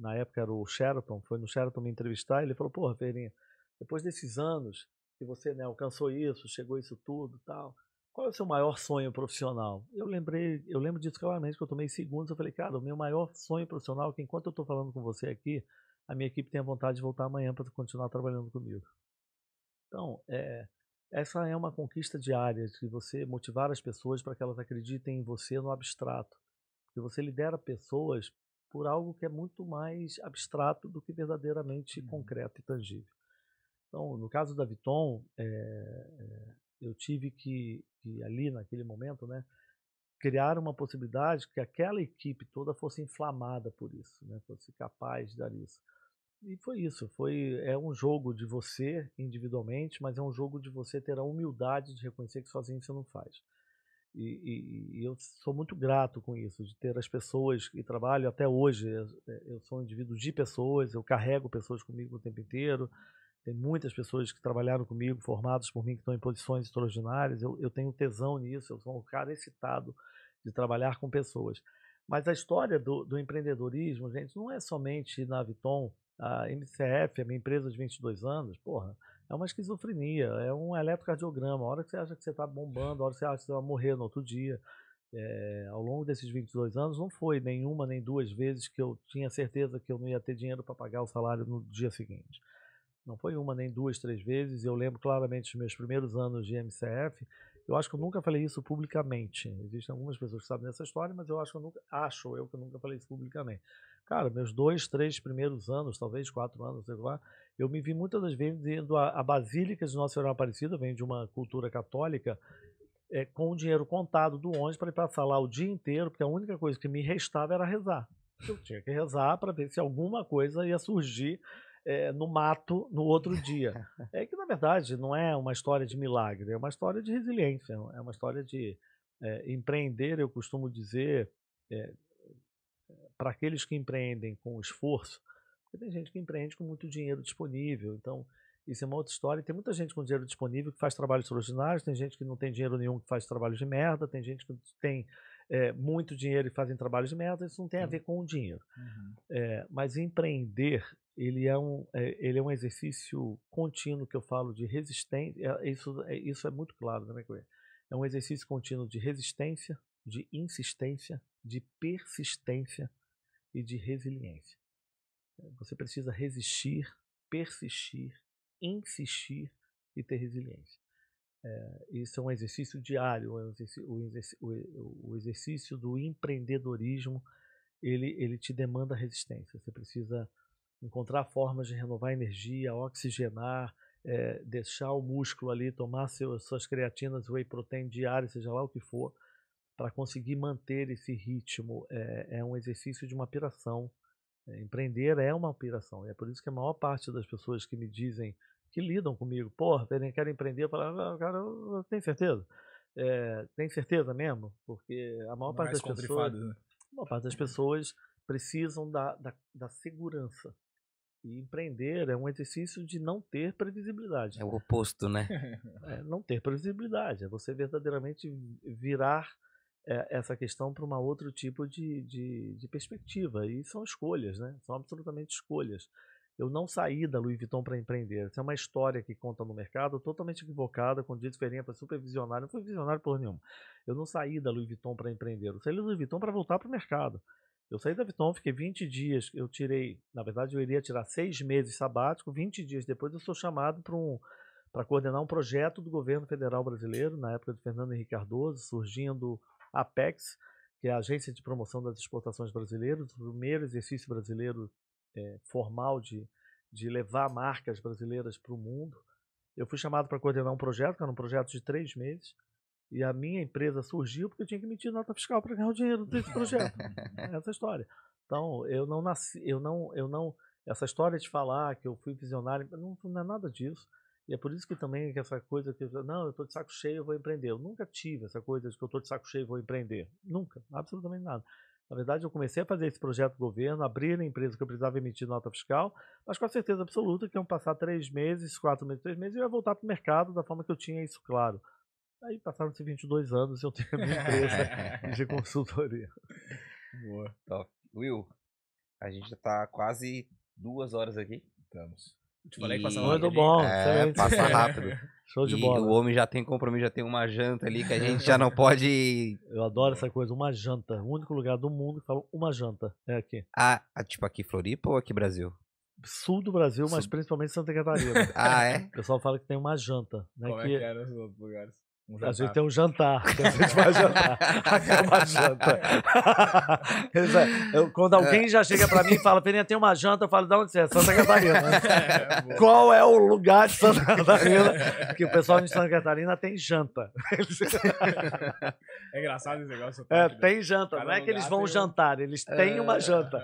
Na época era o Sheraton, foi no Sheraton me entrevistar, e ele falou, porra, Ferreirinha, depois desses anos que você, né, alcançou isso, chegou isso tudo tal, qual é o seu maior sonho profissional? Eu lembrei, eu lembro disso claramente, que eu tomei segundos, eu falei, cara, o meu maior sonho profissional é que enquanto eu estou falando com você aqui, a minha equipe tem a vontade de voltar amanhã para continuar trabalhando comigo. Então, é... essa é uma conquista diária, de você motivar as pessoas para que elas acreditem em você no abstrato. Porque você lidera pessoas por algo que é muito mais abstrato do que verdadeiramente uhum. concreto e tangível. Então, no caso da Vuitton, é, é, eu tive que, que, ali naquele momento, né, criar uma possibilidade que aquela equipe toda fosse inflamada por isso, né, fosse capaz de dar isso. E foi isso, foi, é um jogo de você individualmente, mas é um jogo de você ter a humildade de reconhecer que sozinho você não faz. E, e, e eu sou muito grato com isso, de ter as pessoas que trabalho até hoje. Eu, eu sou um indivíduo de pessoas, eu carrego pessoas comigo o tempo inteiro. Tem muitas pessoas que trabalharam comigo, formadas por mim, que estão em posições extraordinárias. Eu, eu tenho tesão nisso, eu sou um cara excitado de trabalhar com pessoas. Mas a história do, do empreendedorismo, gente, não é somente na Vuitton. A M C F, a minha empresa de vinte e dois anos, porra, é uma esquizofrenia, é um eletrocardiograma. A hora que você acha que você está bombando, a hora que você acha que você vai morrer no outro dia. É, ao longo desses vinte e dois anos, não foi nenhuma nem duas vezes que eu tinha certeza que eu não ia ter dinheiro para pagar o salário no dia seguinte. Não foi uma, nem duas, três vezes. Eu lembro claramente dos meus primeiros anos de M C F. Eu acho que eu nunca falei isso publicamente. Existem algumas pessoas que sabem dessa história, mas eu acho que eu nunca, acho eu que eu nunca falei isso publicamente. Cara, meus dois, três primeiros anos, talvez quatro anos, sei lá, eu me vi muitas das vezes indo à Basílica de Nossa Senhora Aparecida, vem de uma cultura católica, é, com o dinheiro contado do ônibus para passar lá o dia inteiro, porque a única coisa que me restava era rezar. Eu tinha que rezar para ver se alguma coisa ia surgir é, no mato no outro dia. É que, na verdade, não é uma história de milagre, é uma história de resiliência, é uma história de é, empreender, eu costumo dizer... É, para aqueles que empreendem com esforço, porque tem gente que empreende com muito dinheiro disponível, então isso é uma outra história. Tem muita gente com dinheiro disponível que faz trabalhos extraordinários, tem gente que não tem dinheiro nenhum que faz trabalhos de merda, tem gente que tem é, muito dinheiro e fazem trabalhos de merda, isso não tem a ver com o dinheiro. Uhum. É, mas empreender, ele é, um, é, ele é um exercício contínuo que eu falo de resistência, é, isso, é, isso é muito claro, né? É um exercício contínuo de resistência, de insistência, de persistência e de resiliência. Você precisa resistir, persistir, insistir e ter resiliência. É, isso é um exercício diário, o exercício, o, o exercício do empreendedorismo, ele, ele te demanda resistência. Você precisa encontrar formas de renovar energia, oxigenar, é, deixar o músculo ali, tomar seu, suas creatinas, whey protein diário, seja lá o que for, para conseguir manter esse ritmo. É, é um exercício de uma piração. É, empreender é uma piração. É por isso que a maior parte das pessoas que me dizem, que lidam comigo, porra, quero empreender, eu falo, ah, cara, eu tenho certeza. É, tem certeza mesmo? Porque a maior parte das, pessoas, né? a maior parte das pessoas precisam da, da, da segurança. E empreender é um exercício de não ter previsibilidade. É o oposto, né? É, não ter previsibilidade. É você verdadeiramente virar essa questão para um outro tipo de, de, de perspectiva. E são escolhas, né? São absolutamente escolhas. Eu não saí da Louis Vuitton para empreender. Essa é uma história que conta no mercado totalmente equivocada, com dias diferentes, para super visionário. Não foi visionário por nenhum. Eu não saí da Louis Vuitton para empreender. Eu saí da Louis Vuitton para voltar para o mercado. Eu saí da Vuitton, fiquei vinte dias. Eu tirei, na verdade, eu iria tirar seis meses sabático. vinte dias depois eu sou chamado para um... para coordenar um projeto do governo federal brasileiro, na época do Fernando Henrique Cardoso, surgindo a APEX, que é a Agência de Promoção das Exportações Brasileiras, o primeiro exercício brasileiro é, formal de, de levar marcas brasileiras para o mundo. Eu fui chamado para coordenar um projeto, que era um projeto de três meses, e a minha empresa surgiu porque eu tinha que emitir nota fiscal para ganhar o dinheiro desse projeto. Essa história. Então, eu não nasci, eu não, eu não, essa história de falar que eu fui visionário, não, não é nada disso. E é por isso que também que essa coisa que eu, não, eu estou de saco cheio, eu vou empreender. Eu nunca tive essa coisa de que eu estou de saco cheio, eu vou empreender. Nunca, absolutamente nada. Na verdade, eu comecei a fazer esse projeto do governo, abrir a empresa que eu precisava emitir nota fiscal, mas com a certeza absoluta que iam passar três meses, quatro meses, três meses, e eu ia voltar para o mercado da forma que eu tinha isso claro. Aí passaram-se vinte e dois anos e eu tenho a minha empresa de consultoria. Boa. Top. Will, a gente já está quase duas horas aqui. Estamos. Te falei que passa rápido. Bom, é, passa rápido. Show de e bola. O homem já tem compromisso, já tem uma janta ali que a gente já não pode... Eu adoro essa coisa, uma janta. O único lugar do mundo que fala uma janta é aqui. Ah, tipo aqui Floripa ou aqui Brasil? Sul do Brasil, Sul. Mas principalmente Santa Catarina. Ah, é? O pessoal fala que tem uma janta. Né? Como que... é que é nos outros lugares? Um às vezes tem um jantar, a gente vai jantar, acaba a janta. Quando alguém já chega pra mim e fala, Peninha, tem uma janta, eu falo, dá onde você é? Santa Catarina. É, qual é o lugar de Santa Catarina? Porque o pessoal de Santa Catarina tem janta. É engraçado esse negócio. É, tem janta, não é que eles vão jantar, eles têm uma janta.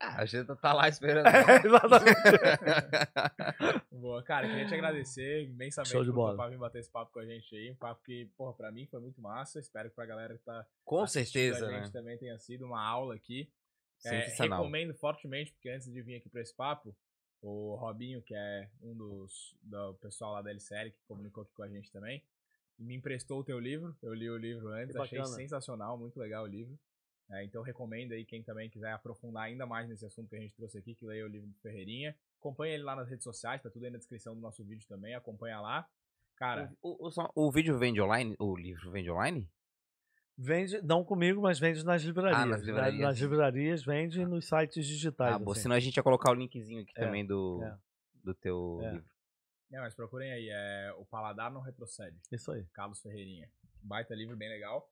A janta tá lá esperando. É, exatamente. Boa, cara, queria te agradecer imensamente por topar vir bater esse papo com a gente. Um papo que, porra, pra mim foi muito massa. Espero que pra galera que tá com certeza, a gente, né, também tenha sido uma aula aqui. É, recomendo fortemente, porque antes de vir aqui pra esse papo, o Robinho, que é um dos do pessoal lá da L C L, que comunicou aqui com a gente também, me emprestou o teu livro. Eu li o livro antes, achei sensacional, muito legal o livro. É, então recomendo aí quem também quiser aprofundar ainda mais nesse assunto que a gente trouxe aqui, que leia o livro do Ferreirinha. Acompanha ele lá nas redes sociais, tá tudo aí na descrição do nosso vídeo também, acompanha lá. Cara, o, o, o, o vídeo vende online? O livro vende online? Vende, não comigo, mas vende nas livrarias. Ah, nas livrarias. Nas, nas livrarias vende ah. nos sites digitais. Ah, bom, assim. Senão a gente ia colocar o linkzinho aqui é, também do, é. do teu é. livro. É, mas procurem aí, é O Paladar Não Retrocede. Isso aí. Carlos Ferreirinha. Baita livro, bem legal.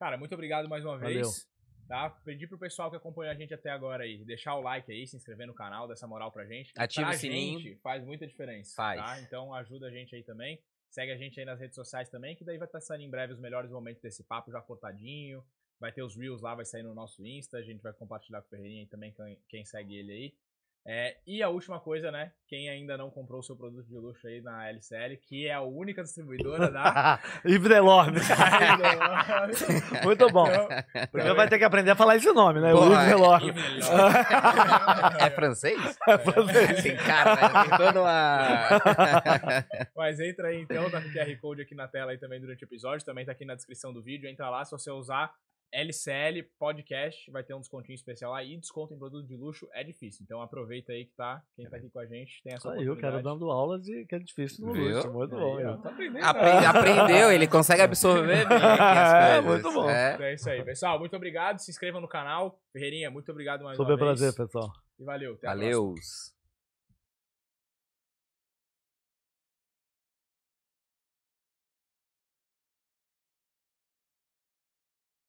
Cara, muito obrigado mais uma Valeu. vez. Tá? Pedi pro pessoal que acompanhou a gente até agora aí, deixar o like aí, se inscrever no canal, dessa moral pra gente. Ativa pra o sininho. Gente, faz muita diferença. Faz. Tá? Então ajuda a gente aí também. Segue a gente aí nas redes sociais também, que daí vai estar saindo em breve os melhores momentos desse papo, já cortadinho. Vai ter os Reels lá, vai sair no nosso Insta. A gente vai compartilhar com o Ferreirinha e também quem, quem segue ele aí. É, e a última coisa, né? Quem ainda não comprou o seu produto de luxo aí na L C L, que é a única distribuidora da... Yves Delorme. Muito bom. Então, primeiro vai ter que aprender a falar esse nome, né? Boa, o Yves Delorme. É francês? É francês. Sim, cara, tem toda uma... Mas entra aí, então, tá com o Q R Code aqui na tela aí também durante o episódio. Também tá aqui na descrição do vídeo. Entra lá, se você usar... L C L Podcast, vai ter um descontinho especial lá, e desconto em produto de luxo é difícil, então aproveita aí que tá, quem tá aqui com a gente tem essa ah, oportunidade. Eu quero dando aula de que é difícil no Viu? luxo, muito é, bom. Eu. Tá aprendendo, Apre tá. Aprendeu, ele consegue absorver bem as coisas. É, muito bom. É. é isso aí, pessoal, muito obrigado, se inscreva no canal, Ferreirinha, muito obrigado mais Super uma prazer, vez. Super prazer, pessoal. E valeu, até a próxima. Valeu.